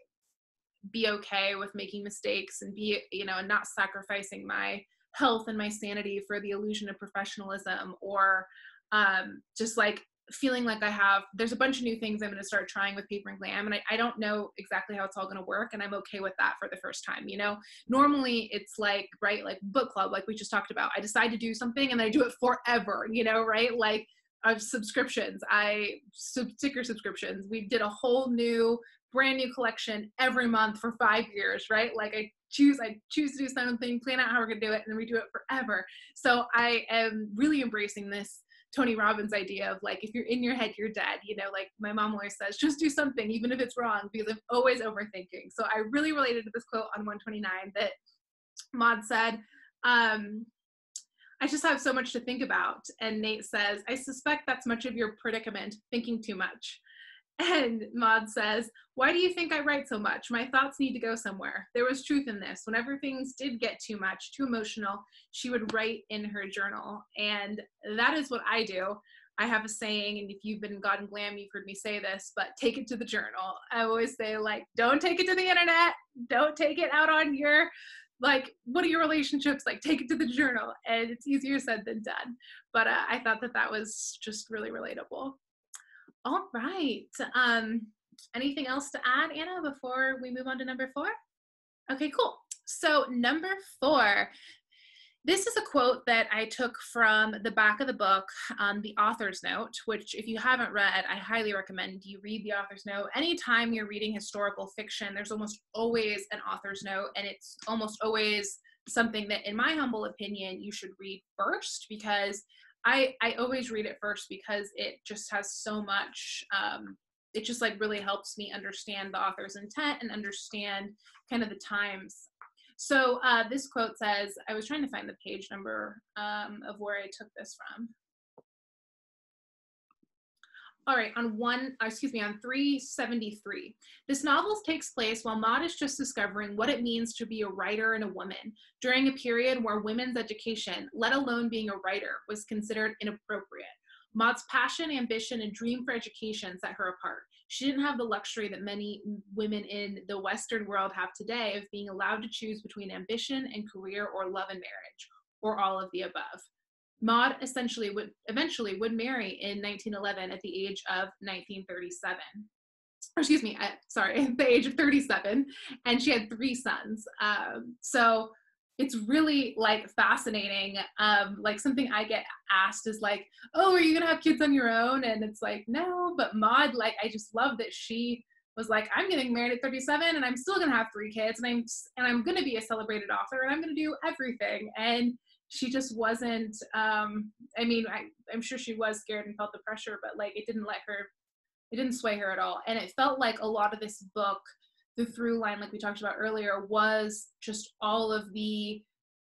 be okay with making mistakes and be, you know, and not sacrificing my health and my sanity for the illusion of professionalism, or um, just like feeling like I have, there's a bunch of new things I'm going to start trying with Paper and Glam. And I, I don't know exactly how it's all going to work. And I'm okay with that for the first time. You know, normally it's like, right, like book club, like we just talked about, I decide to do something and I do it forever, you know, right? Like of subscriptions, I sub- sticker subscriptions. We did a whole new brand new collection every month for five years, right? Like I choose, I choose to do something, plan out how we're gonna do it, and then we do it forever. So I am really embracing this Tony Robbins idea of like, if you're in your head, you're dead. You know, like my mom always says, just do something, even if it's wrong, because I'm always overthinking. So I really related to this quote on one twenty-nine that Maud said, um, I just have so much to think about. And Nate says, I suspect that's much of your predicament, thinking too much. And Maud says, why do you think I write so much? My thoughts need to go somewhere. There was truth in this. Whenever things did get too much, too emotional, she would write in her journal. And that is what I do. I have a saying, and if you've been in God and Glam, you've heard me say this, but take it to the journal. I always say, like, don't take it to the internet. Don't take it out on your, like, what are your relationships? Like, take it to the journal. And it's easier said than done. But uh, I thought that that was just really relatable. All right. Um, anything else to add, Anna, before we move on to number four? Okay, cool. So number four This is a quote that I took from the back of the book, um, the author's note, which if you haven't read, I highly recommend you read the author's note. Anytime you're reading historical fiction, there's almost always an author's note, and it's almost always something that, in my humble opinion, you should read first, because I, I always read it first because it just has so much, um, it just like really helps me understand the author's intent and understand kind of the times. So uh, this quote says, I was trying to find the page number um, of where I took this from. All right, on one, excuse me, on three seventy-three. This novel takes place while Maud is just discovering what it means to be a writer and a woman, during a period where women's education, let alone being a writer, was considered inappropriate. Maud's passion, ambition, and dream for education set her apart. She didn't have the luxury that many women in the Western world have today of being allowed to choose between ambition and career or love and marriage, or all of the above. Maud essentially would eventually would marry in nineteen eleven at the age of nineteen thirty-seven. Or excuse me, I, sorry, the age of thirty-seven, and she had three sons. Um, so it's really like fascinating. Um, like something I get asked is like, "Oh, are you gonna have kids on your own?" And it's like, no. But Maud, like, I just love that she was like, "I'm getting married at thirty-seven, and I'm still gonna have three kids, and I'm and I'm gonna be a celebrated author, and I'm gonna do everything." And she just wasn't, um, I mean, I, I'm sure she was scared and felt the pressure, but like it didn't let her, it didn't sway her at all. And it felt like a lot of this book, the through line, like we talked about earlier, was just all of the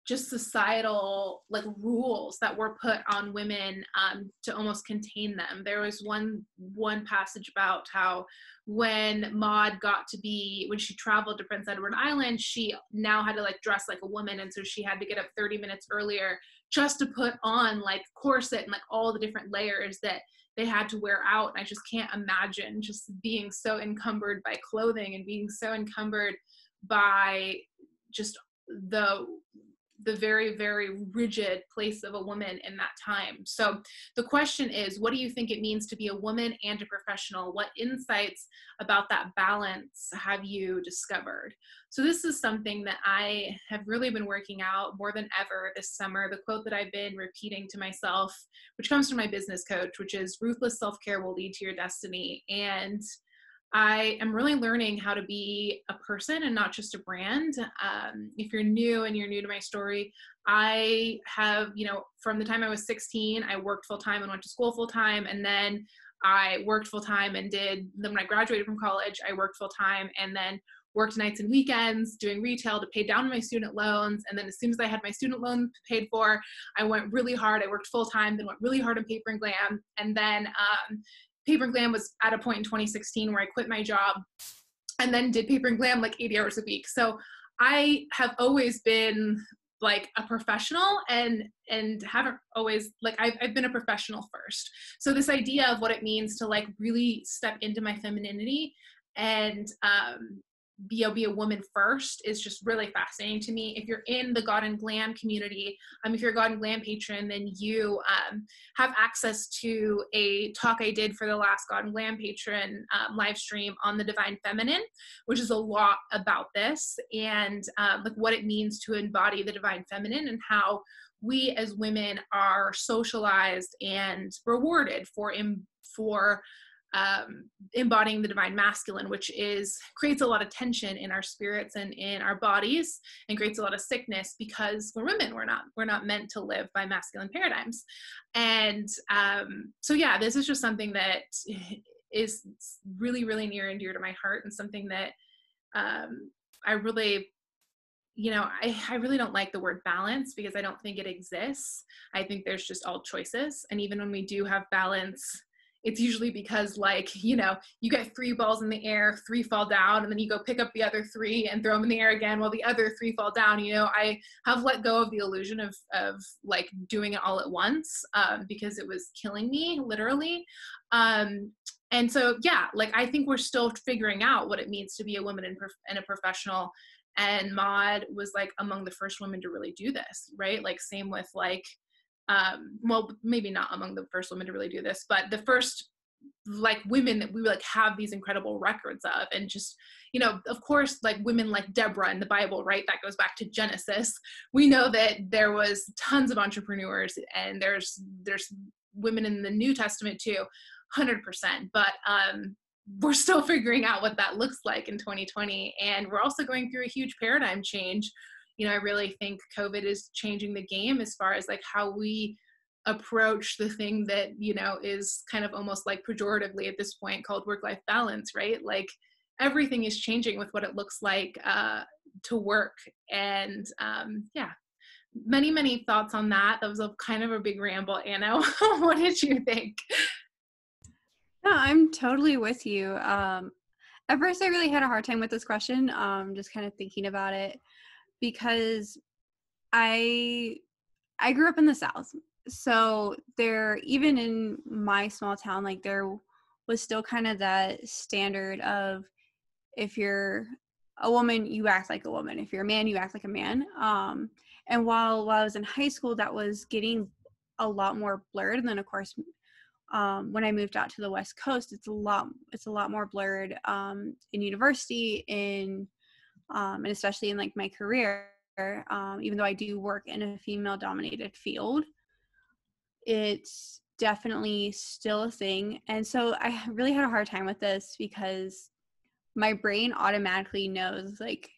just societal like rules that were put on women um, to almost contain them. There was one, one passage about how when Maud got to be, when she traveled to Prince Edward Island, she now had to like dress like a woman. And so she had to get up thirty minutes earlier just to put on like corset and like all the different layers that they had to wear out. And I just can't imagine just being so encumbered by clothing and being so encumbered by just the the very, very rigid place of a woman in that time. So the question is, what do you think it means to be a woman and a professional? What insights about that balance have you discovered? So this is something that I have really been working out more than ever this summer. The quote that I've been repeating to myself, which comes from my business coach, which is ruthless self-care will lead to your destiny. And I am really learning how to be a person and not just a brand. Um, if you're new and you're new to my story, I have, you know, from the time I was sixteen, I worked full-time and went to school full-time. And then I worked full-time and did, then when I graduated from college, I worked full-time and then worked nights and weekends doing retail to pay down my student loans. And then as soon as I had my student loan paid for, I went really hard. I worked full-time, then went really hard on Paper and Glam. And then, um, Paper and Glam was at a point in twenty sixteen where I quit my job and then did Paper and Glam like eighty hours a week. So I have always been like a professional and and haven't always, like I've, I've been a professional first. So this idea of what it means to like really step into my femininity and um, be, be a woman first is just really fascinating to me. If you're in the God and Glam community, um, if you're a God and Glam patron, then you um, have access to a talk I did for the last God and Glam patron um, live stream on the Divine Feminine, which is a lot about this and um, like what it means to embody the Divine Feminine and how we as women are socialized and rewarded for for Um, embodying the divine masculine, which is creates a lot of tension in our spirits and in our bodies and creates a lot of sickness because we're women. We're not, we're not meant to live by masculine paradigms. And um, so, yeah, this is just something that is really, really near and dear to my heart and something that um, I really, you know, I, I really don't like the word balance because I don't think it exists. I think there's just all choices. And even when we do have balance, it's usually because like, you know, you get three balls in the air, three fall down, and then you go pick up the other three and throw them in the air again while the other three fall down. You know, I have let go of the illusion of, of like doing it all at once um, because it was killing me literally. Um, and so, yeah, like I think we're still figuring out what it means to be a woman and, prof and a professional. And Maud was like among the first women to really do this, right? Like same with like, Um, well, maybe not among the first women to really do this, but the first like women that we like have these incredible records of. And just, you know, of course, like women like Deborah in the Bible, right? That goes back to Genesis. We know that there was tons of entrepreneurs, and there's there's women in the New Testament too, one hundred percent. But um, we're still figuring out what that looks like in twenty twenty. And we're also going through a huge paradigm change. You know, I really think COVID is changing the game as far as like how we approach the thing that, you know, is kind of almost like pejoratively at this point called work-life balance, right? Like everything is changing with what it looks like uh, to work. And um, yeah, many, many thoughts on that. That was a kind of a big ramble. Anna, what did you think? No, I'm totally with you. Um, at first, I really had a hard time with this question, um, just kind of thinking about it, because I I grew up in the South. So there, even in my small town, like there was still kind of that standard of if you're a woman, you act like a woman. If you're a man, you act like a man. Um, and while, while I was in high school, that was getting a lot more blurred. And then of course, um, when I moved out to the West Coast, it's a lot, it's a lot more blurred, um, in university, in, um, and especially in like my career, um, even though I do work in a female dominated field, it's definitely still a thing. And so I really had a hard time with this because my brain automatically knows, like,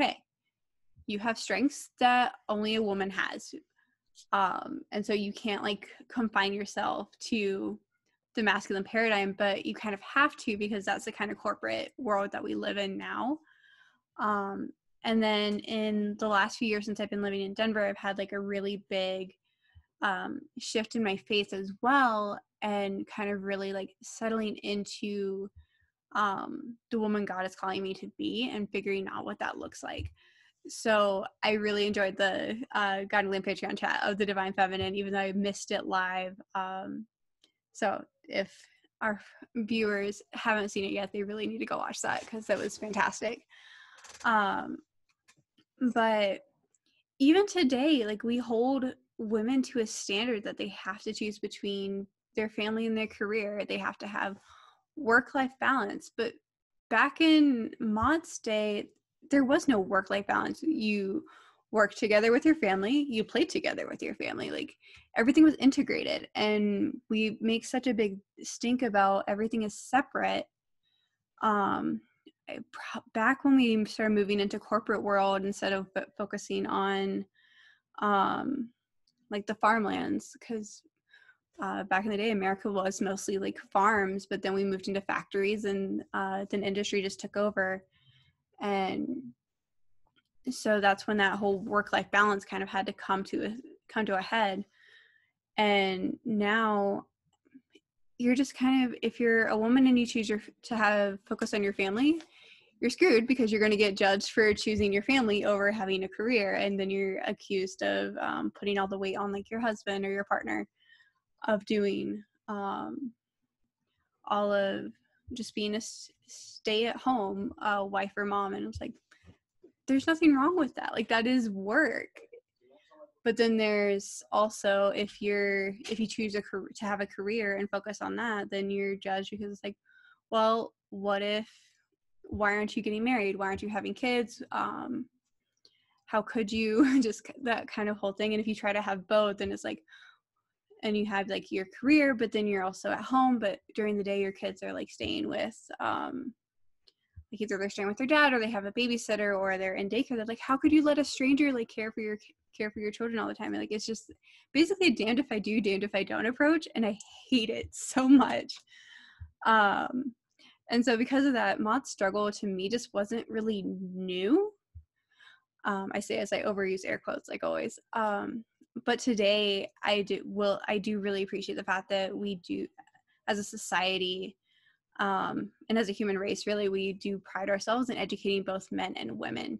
okay, you have strengths that only a woman has. Um, and so you can't like confine yourself to the masculine paradigm, but you kind of have to, because that's the kind of corporate world that we live in now. Um, and then in the last few years since I've been living in Denver, I've had like a really big um, shift in my faith as well, and kind of really like settling into, um, the woman God is calling me to be and figuring out what that looks like. So I really enjoyed the, uh, God and Glam Patreon chat of the Divine Feminine, even though I missed it live. Um, so if our viewers haven't seen it yet, they really need to go watch that, because that was fantastic. Um, but even today, like we hold women to a standard that they have to choose between their family and their career. They have to have work-life balance. But back in Maud's day, there was no work-life balance. You worked together with your family, you played together with your family, like everything was integrated. And we make such a big stink about everything is separate. Um, back when we started moving into corporate world, instead of f- focusing on, um, like the farmlands, because uh, back in the day, America was mostly like farms, but then we moved into factories, and uh, then industry just took over. And so that's when that whole work-life balance kind of had to come to a, come to a head. And now you're just kind of, if you're a woman and you choose your, to have focus on your family, you're screwed, because you're going to get judged for choosing your family over having a career. And then you're accused of um, putting all the weight on like your husband or your partner, of doing um, all of just being a stay at home uh, wife or mom. And it's like, there's nothing wrong with that. Like that is work. But then there's also, if you're, if you choose a career, to have a career and focus on that, then you're judged, because it's like, well, what if, why aren't you getting married? Why aren't you having kids? Um, how could you? Just that kind of whole thing. And if you try to have both, then it's like, and you have like your career, but then you're also at home, but during the day, your kids are like staying with, um, like either they're staying with their dad, or they have a babysitter, or they're in daycare. They're like, how could you let a stranger like care for your, care for your children all the time? And like, it's just basically damned if I do, damned if I don't approach. And I hate it so much. Um, And so because of that, Maud's struggle to me just wasn't really new. Um, I say as I overuse air quotes, like always. Um, but today, I do will I do really appreciate the fact that we do, as a society, um, and as a human race, really, we do pride ourselves in educating both men and women.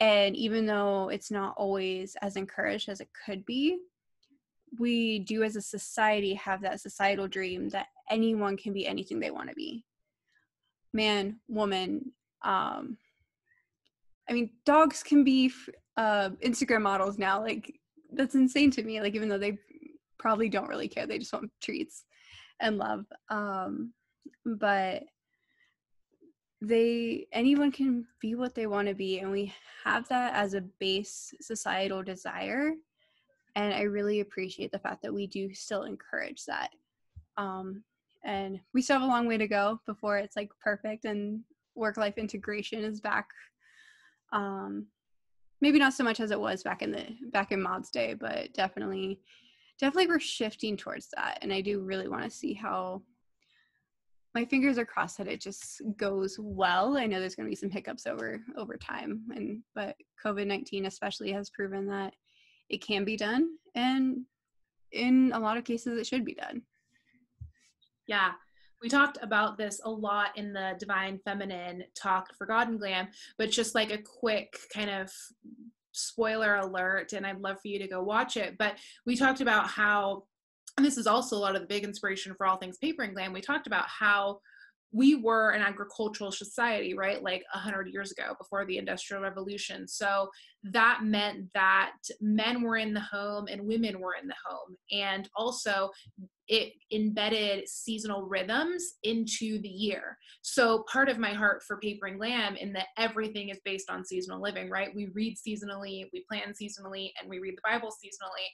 And even though it's not always as encouraged as it could be, we do as a society have that societal dream that anyone can be anything they want to be. Man, woman, um, I mean, dogs can be uh, Instagram models now. Like, that's insane to me. Like, even though they probably don't really care, they just want treats. and love. Um, but they, anyone can be what they want to be, and we have that as a base societal desire. And I really appreciate the fact that we do still encourage that. Um, and we still have a long way to go before it's like perfect and work-life integration is back. Um, maybe not so much as it was back in the back in Maud's day, but definitely, definitely we're shifting towards that. And I do really want to see how. My fingers are crossed that it just goes well. I know there's going to be some hiccups over over time, and but COVID nineteen especially has proven that it can be done, and in a lot of cases, it should be done. Yeah. We talked about this a lot in the Divine Feminine talk for God and Glam, but just like a quick kind of spoiler alert, and I'd love for you to go watch it. But we talked about how, and this is also a lot of the big inspiration for all things Paper and Glam, we talked about how we were an agricultural society, right? Like one hundred years ago, before the Industrial Revolution. So that meant that men were in the home and women were in the home. And also, it embedded seasonal rhythms into the year. So part of my heart for Paper and Glam in that everything is based on seasonal living, right? We read seasonally, we plan seasonally, and we read the Bible seasonally.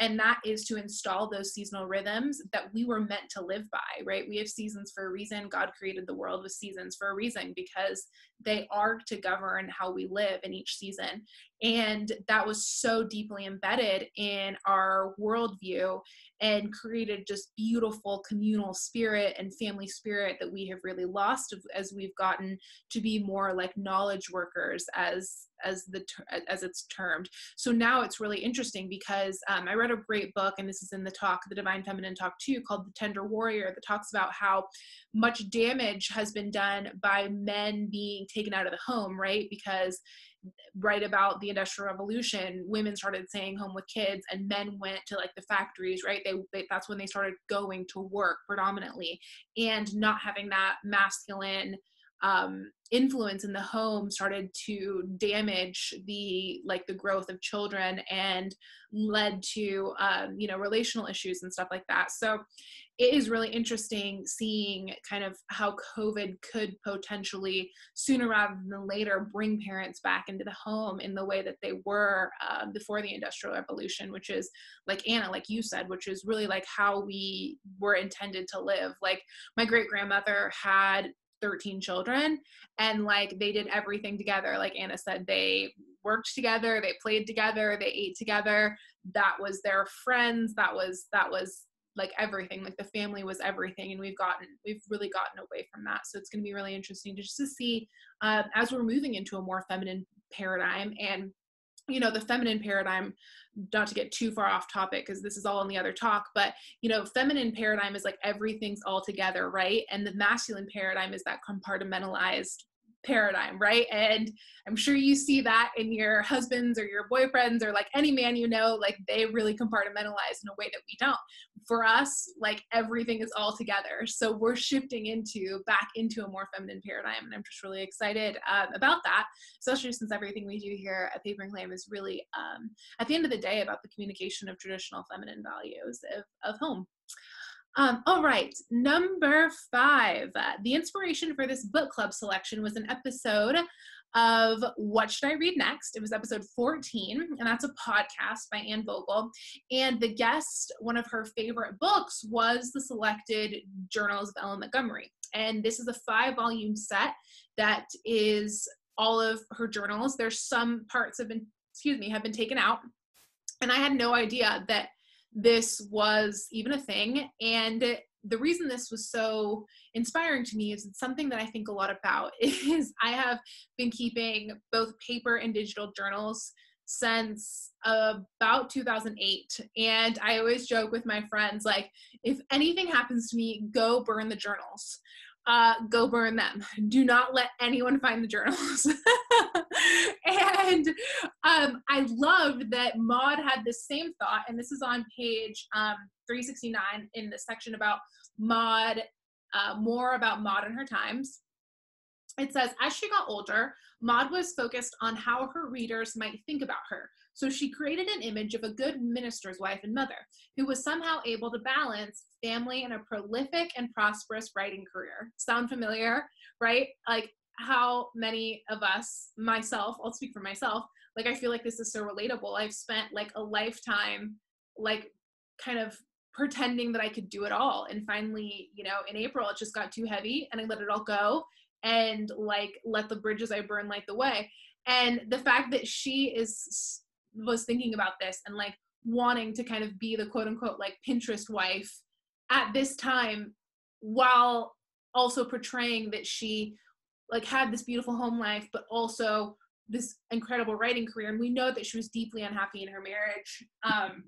And that is to install those seasonal rhythms that we were meant to live by, right? We have seasons for a reason. God created the world with seasons for a reason, because they are to govern how we live in each season. And that was so deeply embedded in our worldview and created just beautiful communal spirit and family spirit that we have really lost as we've gotten to be more like knowledge workers, as as the as it's termed. So now it's really interesting because um, I read a great book, and this is in the talk, the Divine Feminine talk too, called The Tender Warrior, that talks about how much damage has been done by men being taken out of the home, right? Because right about the Industrial Revolution, women started staying home with kids, and men went to like the factories, right? They, they that's when they started going to work predominantly, and not having that masculine um, influence in the home started to damage the like the growth of children and led to um, you know, relational issues and stuff like that. So it is really interesting seeing kind of how COVID could potentially sooner rather than later bring parents back into the home in the way that they were uh, before the Industrial Revolution, which is like Anna, like you said, which is really like how we were intended to live. Like my great grandmother had thirteen children, and like they did everything together. Like Anna said, they worked together, they played together, they ate together. That was their friends. That was, that was like everything. Like the family was everything. And we've gotten, we've really gotten away from that. So it's going to be really interesting to just to see uh, as we're moving into a more feminine paradigm. And you know, the feminine paradigm, not to get too far off topic, because this is all in the other talk, but, you know, feminine paradigm is like everything's all together, right? And the masculine paradigm is that compartmentalized paradigm, right? And I'm sure you see that in your husbands or your boyfriends or like any man you know, like they really compartmentalize in a way that we don't. For us, like everything is all together. So we're shifting into back into a more feminine paradigm, and I'm just really excited um, about that, especially since everything we do here at Paper and Glam is really um, at the end of the day about the communication of traditional feminine values of, of home. Um, all right, number five. Uh, the inspiration for this book club selection was an episode of What Should I Read Next? It was episode fourteen, and that's a podcast by Ann Vogel. And the guest, one of her favorite books was The Selected Journals of Ellen Montgomery. And this is a five-volume set that is all of her journals. There's some parts have been, excuse me, have been taken out. And I had no idea that this was even a thing. And the reason this was so inspiring to me is it's something that I think a lot about is I have been keeping both paper and digital journals since about two thousand eight. And I always joke with my friends, like, if anything happens to me, go burn the journals. Uh, go burn them. Do not let anyone find the journals. And um, I loved that Maud had the same thought, and this is on page um, three sixty-nine in the section about Maud, uh, more about Maud and her times. It says, as she got older, Maud was focused on how her readers might think about her. So she created an image of a good minister's wife and mother who was somehow able to balance family and a prolific and prosperous writing career. Sound familiar, right? Like how many of us, myself, I'll speak for myself, like I feel like this is so relatable. I've spent like a lifetime, like kind of pretending that I could do it all. And finally, you know, in April, it just got too heavy and I let it all go. And like, let the bridges I burn light the way. And the fact that she is was thinking about this and like wanting to kind of be the quote unquote like Pinterest wife at this time, while also portraying that she like had this beautiful home life, but also this incredible writing career. And we know that she was deeply unhappy in her marriage. Um,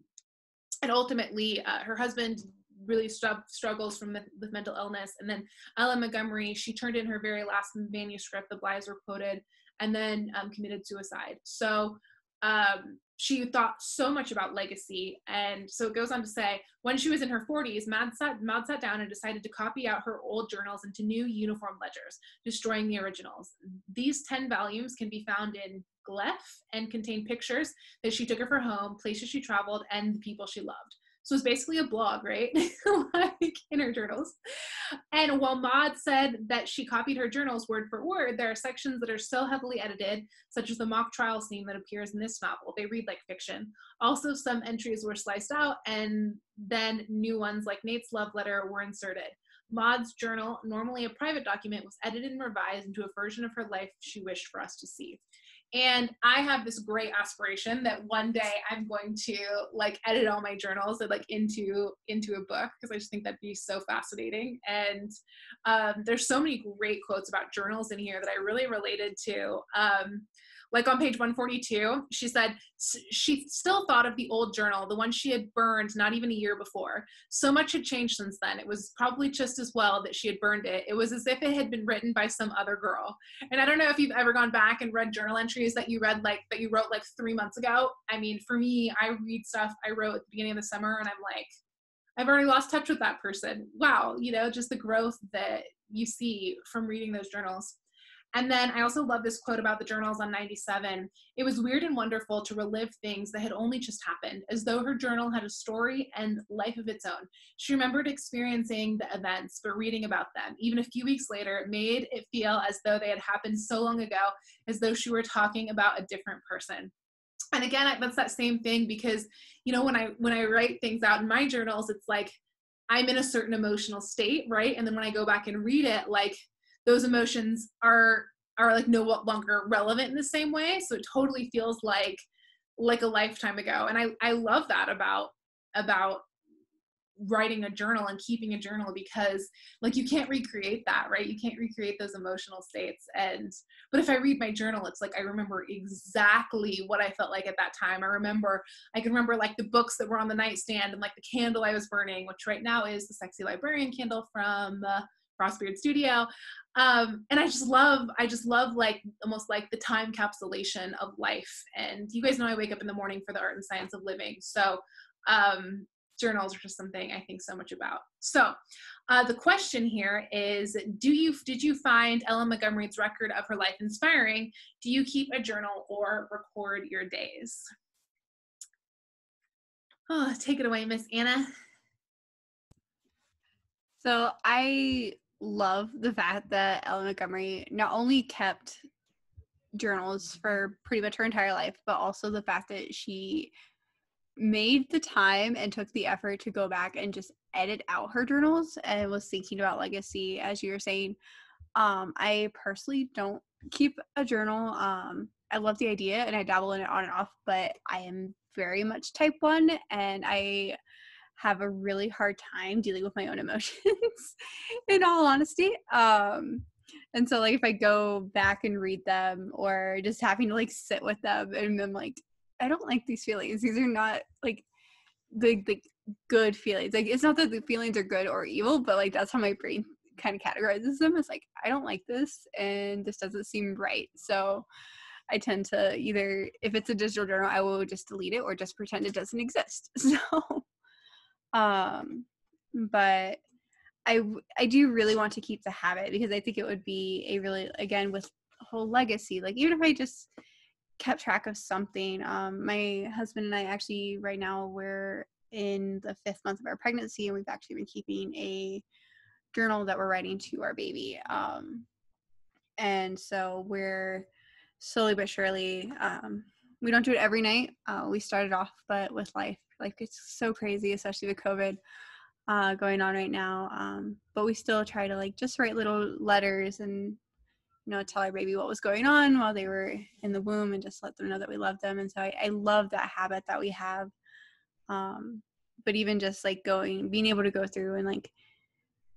and ultimately, uh, her husband really strugg- struggles from the, with mental illness. And then Ellen Montgomery, she turned in her very last manuscript, the lies were quoted, and then um, committed suicide. So um, she thought so much about legacy. And so it goes on to say, when she was in her forties, Maud sat, Maud sat down and decided to copy out her old journals into new uniform ledgers, destroying the originals. These ten volumes can be found in G L E F and contain pictures that she took of her home, places she traveled, and the people she loved. So it's basically a blog, right? Like in her journals. And while Maud said that she copied her journals word for word, there are sections that are so heavily edited, such as the mock trial scene that appears in this novel. They read like fiction. Also, some entries were sliced out and then new ones like Nate's love letter were inserted. Maud's journal, normally a private document, was edited and revised into a version of her life she wished for us to see. And I have this great aspiration that one day I'm going to like edit all my journals and, like into into a book, because I just think that'd be so fascinating. And um, there's so many great quotes about journals in here that I really related to. Um, like on page one forty-two, she said she still thought of the old journal, the one she had burned not even a year before. So much had changed since then. It was probably just as well that she had burned it. It was as if it had been written by some other girl. And I don't know if you've ever gone back and read journal entries that you read like, that you wrote like three months ago. I mean, for me, I read stuff I wrote at the beginning of the summer and I'm like, I've already lost touch with that person. Wow, you know, just the growth that you see from reading those journals. And then I also love this quote about the journals on ninety-seven. It was weird and wonderful to relive things that had only just happened, as though her journal had a story and life of its own. She remembered experiencing the events, but reading about them, even a few weeks later, it made it feel as though they had happened so long ago, as though she were talking about a different person. And again, that's that same thing, because, you know, when I when I write things out in my journals, it's like I'm in a certain emotional state, right? And then when I go back and read it, like, those emotions are are like no longer relevant in the same way. So it totally feels like like a lifetime ago. And I, I love that about about writing a journal and keeping a journal, because like you can't recreate that, right? You can't recreate those emotional states. And but if I read my journal, it's like I remember exactly what I felt like at that time. I remember I can remember like the books that were on the nightstand and like the candle I was burning, which right now is the Sexy Librarian candle from uh, Crossbeard Studio. Um, and I just love, I just love like almost like the time capsulation of life. And you guys know I wake up in the morning for the art and science of living. So um, journals are just something I think so much about. So uh, the question here is, do you, did you find Ellen Montgomery's record of her life inspiring? Do you keep a journal or record your days? Oh, take it away, Miss Anna. So I love the fact that Ellen Montgomery not only kept journals for pretty much her entire life, but also the fact that she made the time and took the effort to go back and just edit out her journals and was thinking about legacy, as you were saying. Um, I personally don't keep a journal. Um, I love the idea and I dabble in it on and off, but I am very much type one and I have a really hard time dealing with my own emotions in all honesty. Um, and so like if I go back and read them or just having to like sit with them and I'm like, I don't like these feelings. These are not like the, the good feelings. Like it's not that the feelings are good or evil, but like that's how my brain kind of categorizes them. It's like, I don't like this and this doesn't seem right. So I tend to either, if it's a digital journal, I will just delete it or just pretend it doesn't exist. So Um, but I, I do really want to keep the habit, because I think it would be a really, again, with a whole legacy, like even if I just kept track of something. Um, my husband and I actually right now, we're in the fifth month of our pregnancy, and we've actually been keeping a journal that we're writing to our baby. Um, and so we're slowly but surely, um, we don't do it every night. Uh, we started off, but with life, like it's so crazy, especially with COVID uh, going on right now. Um, but we still try to like just write little letters and, you know, tell our baby what was going on while they were in the womb, and just let them know that we love them. And so I, I love that habit that we have. Um, but even just like going, being able to go through and like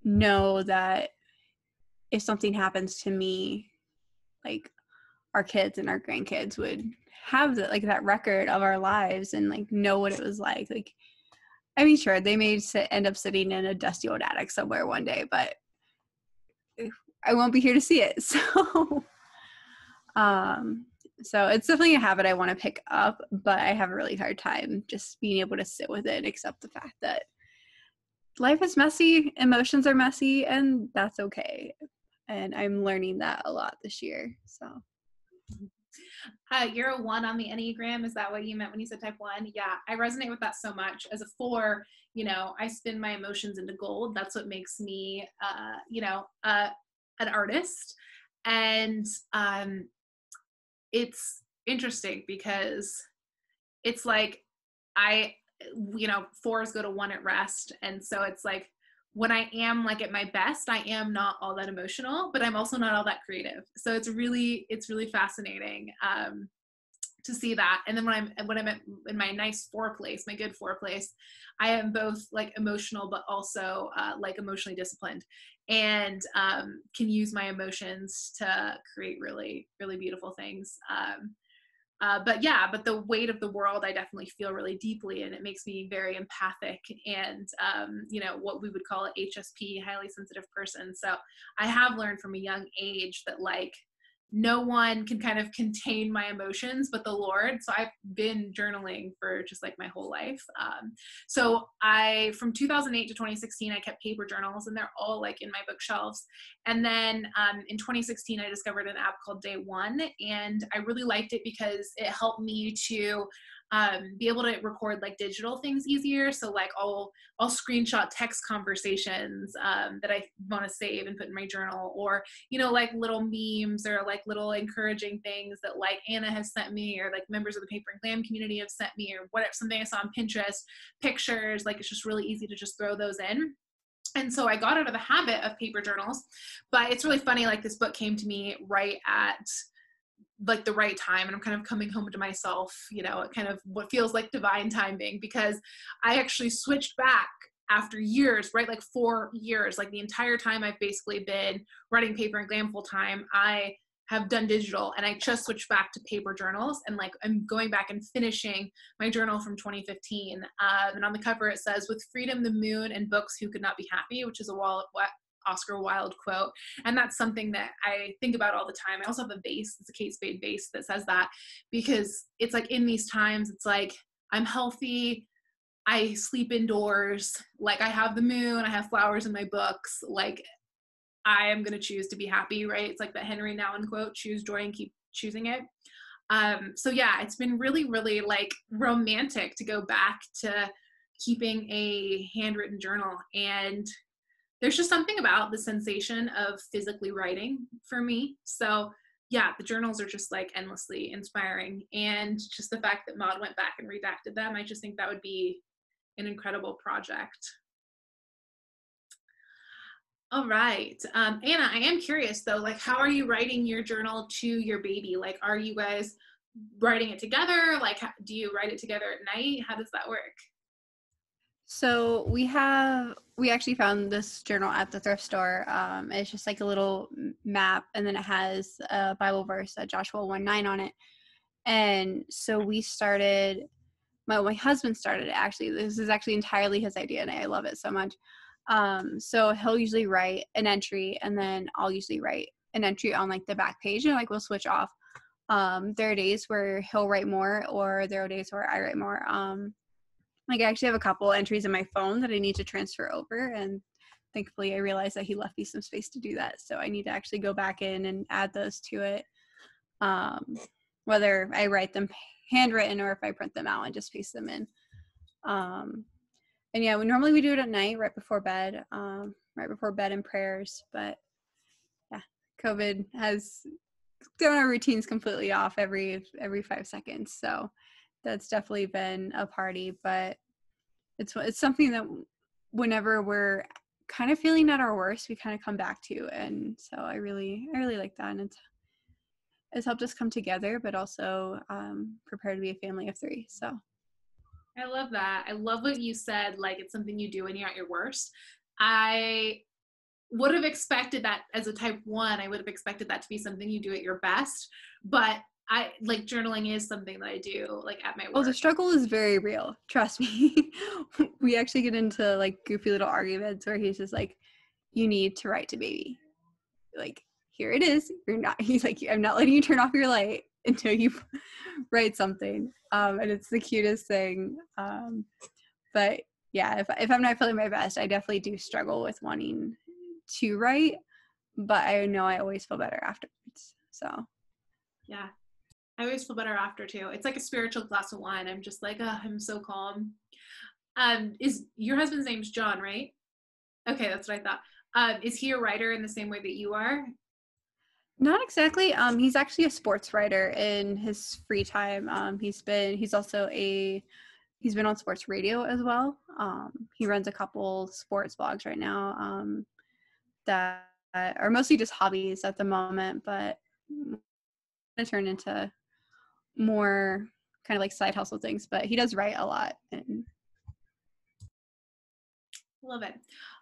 know that if something happens to me, like our kids and our grandkids would have the, like that record of our lives and like know what it was like. Like, I mean, sure, they may sit, end up sitting in a dusty old attic somewhere one day, but I won't be here to see it. So, um, so it's definitely a habit I want to pick up, but I have a really hard time just being able to sit with it and accept the fact that life is messy, emotions are messy, and that's okay. And I'm learning that a lot this year. So, uh, you're a one on the Enneagram. Is that what you meant when you said type one? Yeah, I resonate with that so much. As a four, you know, I spin my emotions into gold. That's what makes me, uh, you know, uh, an artist. And um, it's interesting because it's like I, you know, fours go to one at rest. And so it's like, when I am like at my best, I am not all that emotional, but I'm also not all that creative. So it's really, it's really fascinating um, to see that. And then when I'm, when I'm at, in my nice four place, my good four place, I am both like emotional, but also uh, like emotionally disciplined, and um, can use my emotions to create really, really beautiful things. Um, Uh, but yeah, but the weight of the world, I definitely feel really deeply, and it makes me very empathic and, um, you know, what we would call an H S P, highly sensitive person. So I have learned from a young age that like, no one can kind of contain my emotions but the Lord. So I've been journaling for just like my whole life. Um, so I, from two thousand eight to twenty sixteen, I kept paper journals, and they're all like in my bookshelves. And then um, in twenty sixteen, I discovered an app called Day One, and I really liked it because it helped me to um, be able to record like digital things easier. So like I'll, I'll screenshot text conversations, um, that I want to save and put in my journal, or, you know, like little memes or like little encouraging things that like Anna has sent me, or like members of the Paper and Glam community have sent me, or whatever, something I saw on Pinterest, pictures. Like, it's just really easy to just throw those in. And so I got out of the habit of paper journals, but it's really funny. Like, this book came to me right at like the right time, and I'm kind of coming home to myself, you know, it kind of what feels like divine timing, because I actually switched back after years, right? Like four years, like the entire time I've basically been running Paper and Glam full time, I have done digital, and I just switched back to paper journals, and like I'm going back and finishing my journal from twenty fifteen. Um, and on the cover it says, "With freedom, the moon, and books, who could not be happy?" which is a wall of what Oscar Wilde quote. And that's something that I think about all the time. I also have a vase, it's a Kate Spade vase that says that, because it's like in these times, it's like, I'm healthy, I sleep indoors, like I have the moon, I have flowers in my books, like I am gonna choose to be happy, right? It's like that Henry Nouwen quote, choose joy and keep choosing it. Um, so yeah, it's been really, really like romantic to go back to keeping a handwritten journal. And there's just something about the sensation of physically writing for me. So yeah, the journals are just like endlessly inspiring. And just the fact that Maud went back and redacted them, I just think that would be an incredible project. All right. Um, Anna, I am curious though, like how are you writing your journal to your baby? Like, are you guys writing it together? Like, do you write it together at night? How does that work? So we have, we actually found this journal at the thrift store. Um, it's just like a little map, and then it has a Bible verse, uh, Joshua one nine on it. And so we started, my, my husband started it actually. This is actually entirely his idea, and I love it so much. Um, so he'll usually write an entry, and then I'll usually write an entry on like the back page, and like we'll switch off. Um, there are days where he'll write more, or there are days where I write more. Um, Like I actually have a couple entries in my phone that I need to transfer over, and thankfully I realized that he left me some space to do that. So I need to actually go back in and add those to it. Um, whether I write them handwritten or if I print them out and just paste them in. Um, and yeah, we normally we do it at night right before bed, um, right before bed and prayers, but yeah, COVID has thrown our routines completely off every, every five seconds. So that's definitely been a party, but it's, it's something that whenever we're kind of feeling at our worst, we kind of come back to. And so I really, I really like that. And it's, it's helped us come together, but also um, prepare to be a family of three. So I love that. I love what you said, like it's something you do when you're at your worst. I would have expected that as a type one, I would have expected that to be something you do at your best, but I like journaling is something that I do like at my work. Oh, the struggle is very real. Trust me. We actually get into like goofy little arguments where he's just like, you need to write to baby. Like, here it is. You're not, he's like, I'm not letting you turn off your light until you write something. Um, and it's the cutest thing. Um, but yeah, if, if I'm not feeling my best, I definitely do struggle with wanting to write, but I know I always feel better afterwards. So yeah. I always feel better after too. It's like a spiritual glass of wine. I'm just like, oh, I'm so calm. Um, is your husband's name's John, right? Okay, that's what I thought. Um, is he a writer in the same way that you are? Not exactly. Um, he's actually a sports writer in his free time. Um, he's been, he's also a, he's been on sports radio as well. Um, he runs a couple sports blogs right now, um, that are mostly just hobbies at the moment, but to turn into more kind of like side hustle things, but he does write a lot. And love it.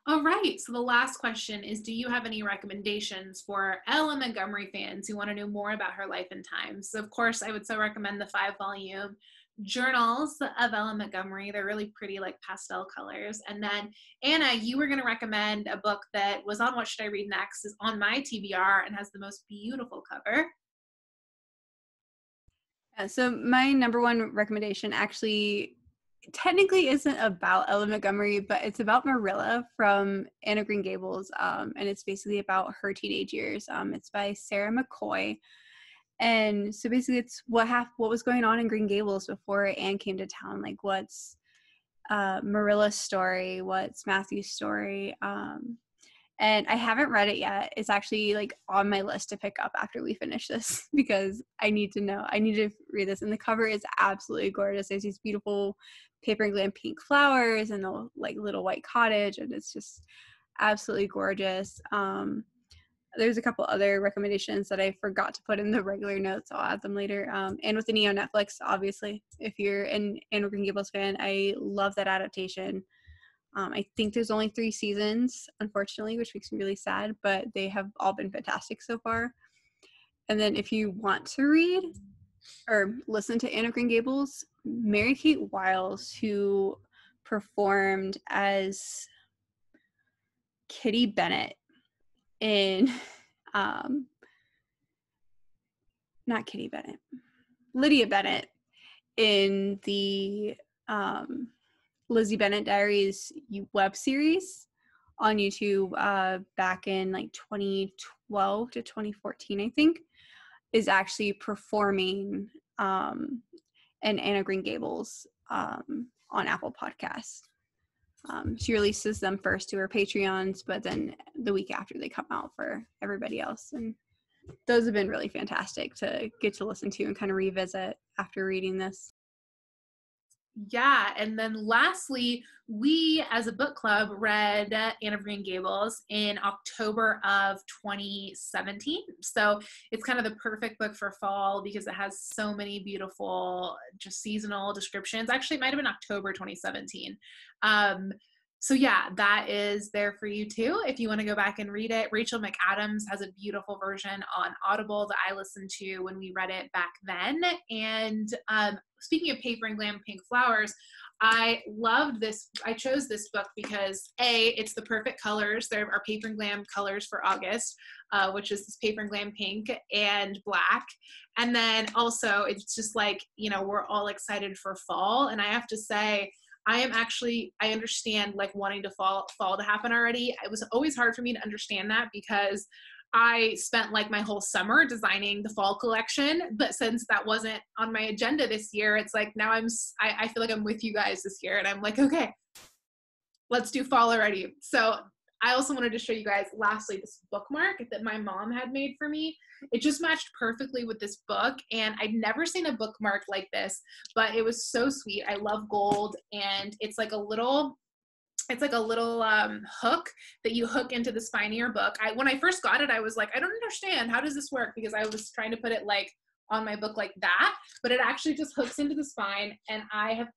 All right, so the last question is, do you have any recommendations for L M. Montgomery fans who want to know more about her life and times? So of course I would so recommend the five volume journals of L M. Montgomery. They're really pretty, like pastel colors. And then Anna, you were going to recommend a book that was on What Should I Read Next, is on my T B R and has the most beautiful cover. Yeah, so my number one recommendation actually technically isn't about Ellen Montgomery, but it's about Marilla from Anne of Green Gables, um, and it's basically about her teenage years. Um, it's by Sarah McCoy, and so basically it's what hap- what was going on in Green Gables before Anne came to town, like what's uh, Marilla's story, what's Matthew's story, um, and I haven't read it yet. It's actually like on my list to pick up after we finish this because I need to know. I need to read this. And the cover is absolutely gorgeous. There's these beautiful paper and glam pink flowers and the like little white cottage. And it's just absolutely gorgeous. Um, there's a couple other recommendations that I forgot to put in the regular notes. I'll add them later. Um, and with the Neo Netflix, obviously, if you're an Anne of Green Gables fan, I love that adaptation. Um, I think there's only three seasons, unfortunately, which makes me really sad, but they have all been fantastic so far. And then if you want to read or listen to Anne of Green Gables, Mary Kate Wiles, who performed as Kitty Bennett in, um, not Kitty Bennett, Lydia Bennett in the, um, Lizzie Bennet Diaries web series on YouTube uh, back in like twenty twelve to twenty fourteen, I think, is actually performing um, an Anne of Green Gables um, on Apple Podcasts. Um, she releases them first to her Patreons, but then the week after they come out for everybody else. And those have been really fantastic to get to listen to and kind of revisit after reading this. Yeah, and then lastly, we as a book club read Anne of Green Gables in October of twenty seventeen. So it's kind of the perfect book for fall because it has so many beautiful, just seasonal descriptions. Actually, it might have been October twenty seventeen. Um, so yeah, that is there for you too if you want to go back and read it. Rachel McAdams has a beautiful version on Audible that I listened to when we read it back then. And um, speaking of Paper and Glam Pink Flowers, I loved this. I chose this book because A, it's the perfect colors. There are Paper and Glam colors for August, uh, which is this Paper and Glam pink and black. And then also it's just like, you know, we're all excited for fall. And I have to say, I am actually, I understand like wanting to fall, fall to happen already. It was always hard for me to understand that because I spent like my whole summer designing the fall collection, but since that wasn't on my agenda this year, it's like now I'm, I, I feel like I'm with you guys this year and I'm like, okay, let's do fall already. So I also wanted to show you guys lastly this bookmark that my mom had made for me. It just matched perfectly with this book, and I'd never seen a bookmark like this, but it was so sweet. I love gold, and it's like a little it's like a little um, hook that you hook into the spine of your book. I, when I first got it, I was like, I don't understand. How does this work? Because I was trying to put it like on my book like that, but it actually just hooks into the spine. And I have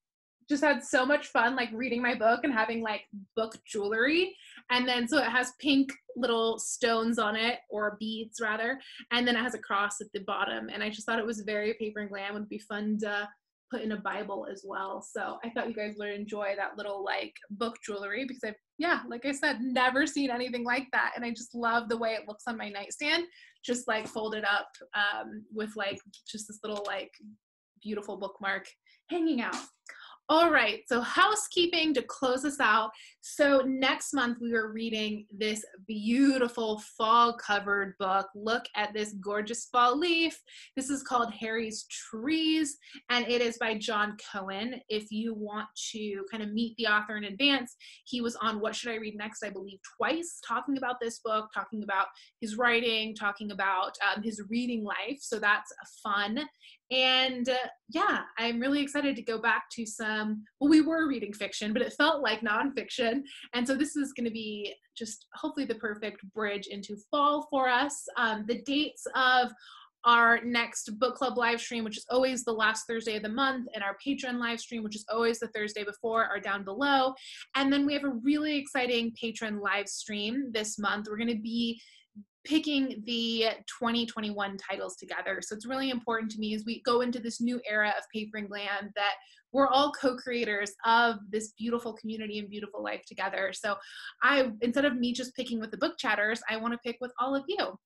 just had so much fun like reading my book and having like book jewelry. And then so it has pink little stones on it, or beads rather. And then it has a cross at the bottom. And I just thought it was very Paper and Glam. It would be fun to put in a Bible as well. So I thought you guys would enjoy that little like book jewelry, because I've, yeah, like I said, never seen anything like that. And I just love the way it looks on my nightstand, just like folded up um, with like just this little like beautiful bookmark hanging out. All right, so housekeeping to close us out. So next month we are reading this beautiful fall covered book. Look at this gorgeous fall leaf. This is called Harry's Trees, and it is by John Cohen. If you want to kind of meet the author in advance, he was on What Should I Read Next, I believe twice, talking about this book, talking about his writing, talking about um, his reading life. So that's fun. And uh, yeah, I'm really excited to go back to some, well, we were reading fiction, but it felt like nonfiction. And so this is going to be just hopefully the perfect bridge into fall for us. Um, the dates of our next book club live stream, which is always the last Thursday of the month, and our Patreon live stream, which is always the Thursday before, are down below. And then we have a really exciting Patreon live stream this month. We're going to be picking the twenty twenty-one titles together. So it's really important to me as we go into this new era of Paper and Glam that we're all co-creators of this beautiful community and beautiful life together. So I, instead of me just picking with the book chatters, I want to pick with all of you.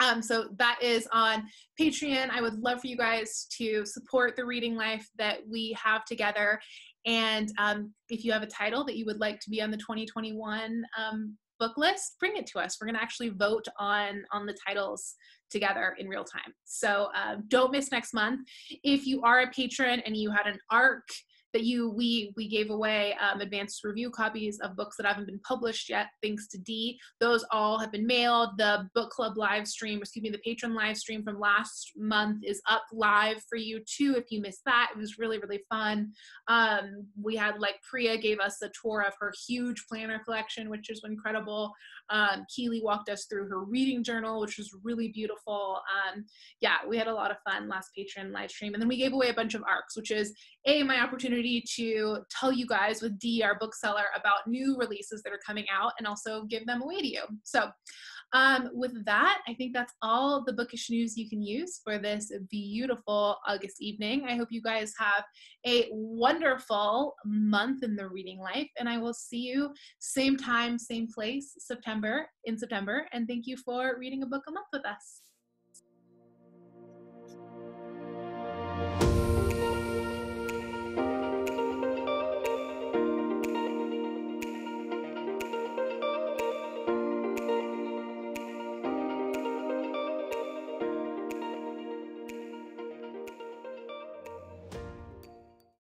Um, so that is on Patreon. I would love for you guys to support the reading life that we have together. And um, if you have a title that you would like to be on the twenty twenty-one um, book list, bring it to us. We're going to actually vote on on the titles together in real time. So uh, don't miss next month. If you are a patron and you had an ARC that you we we gave away um, advanced review copies of books that haven't been published yet, thanks to Dee. Those all have been mailed. The book club live stream, excuse me, the patron live stream from last month is up live for you too. If you missed that, it was really really fun. Um, we had like Priya gave us a tour of her huge planner collection, which is incredible. Um, Keely walked us through her reading journal, which was really beautiful. Um, yeah, we had a lot of fun last patron live stream, and then we gave away a bunch of ARCs, which is a my opportunity to tell you guys with Dee, our bookseller, about new releases that are coming out and also give them away to you. So um, with that, I think that's all the bookish news you can use for this beautiful August evening. I hope you guys have a wonderful month in the reading life, and I will see you same time, same place, September in September. And thank you for reading a book a month with us.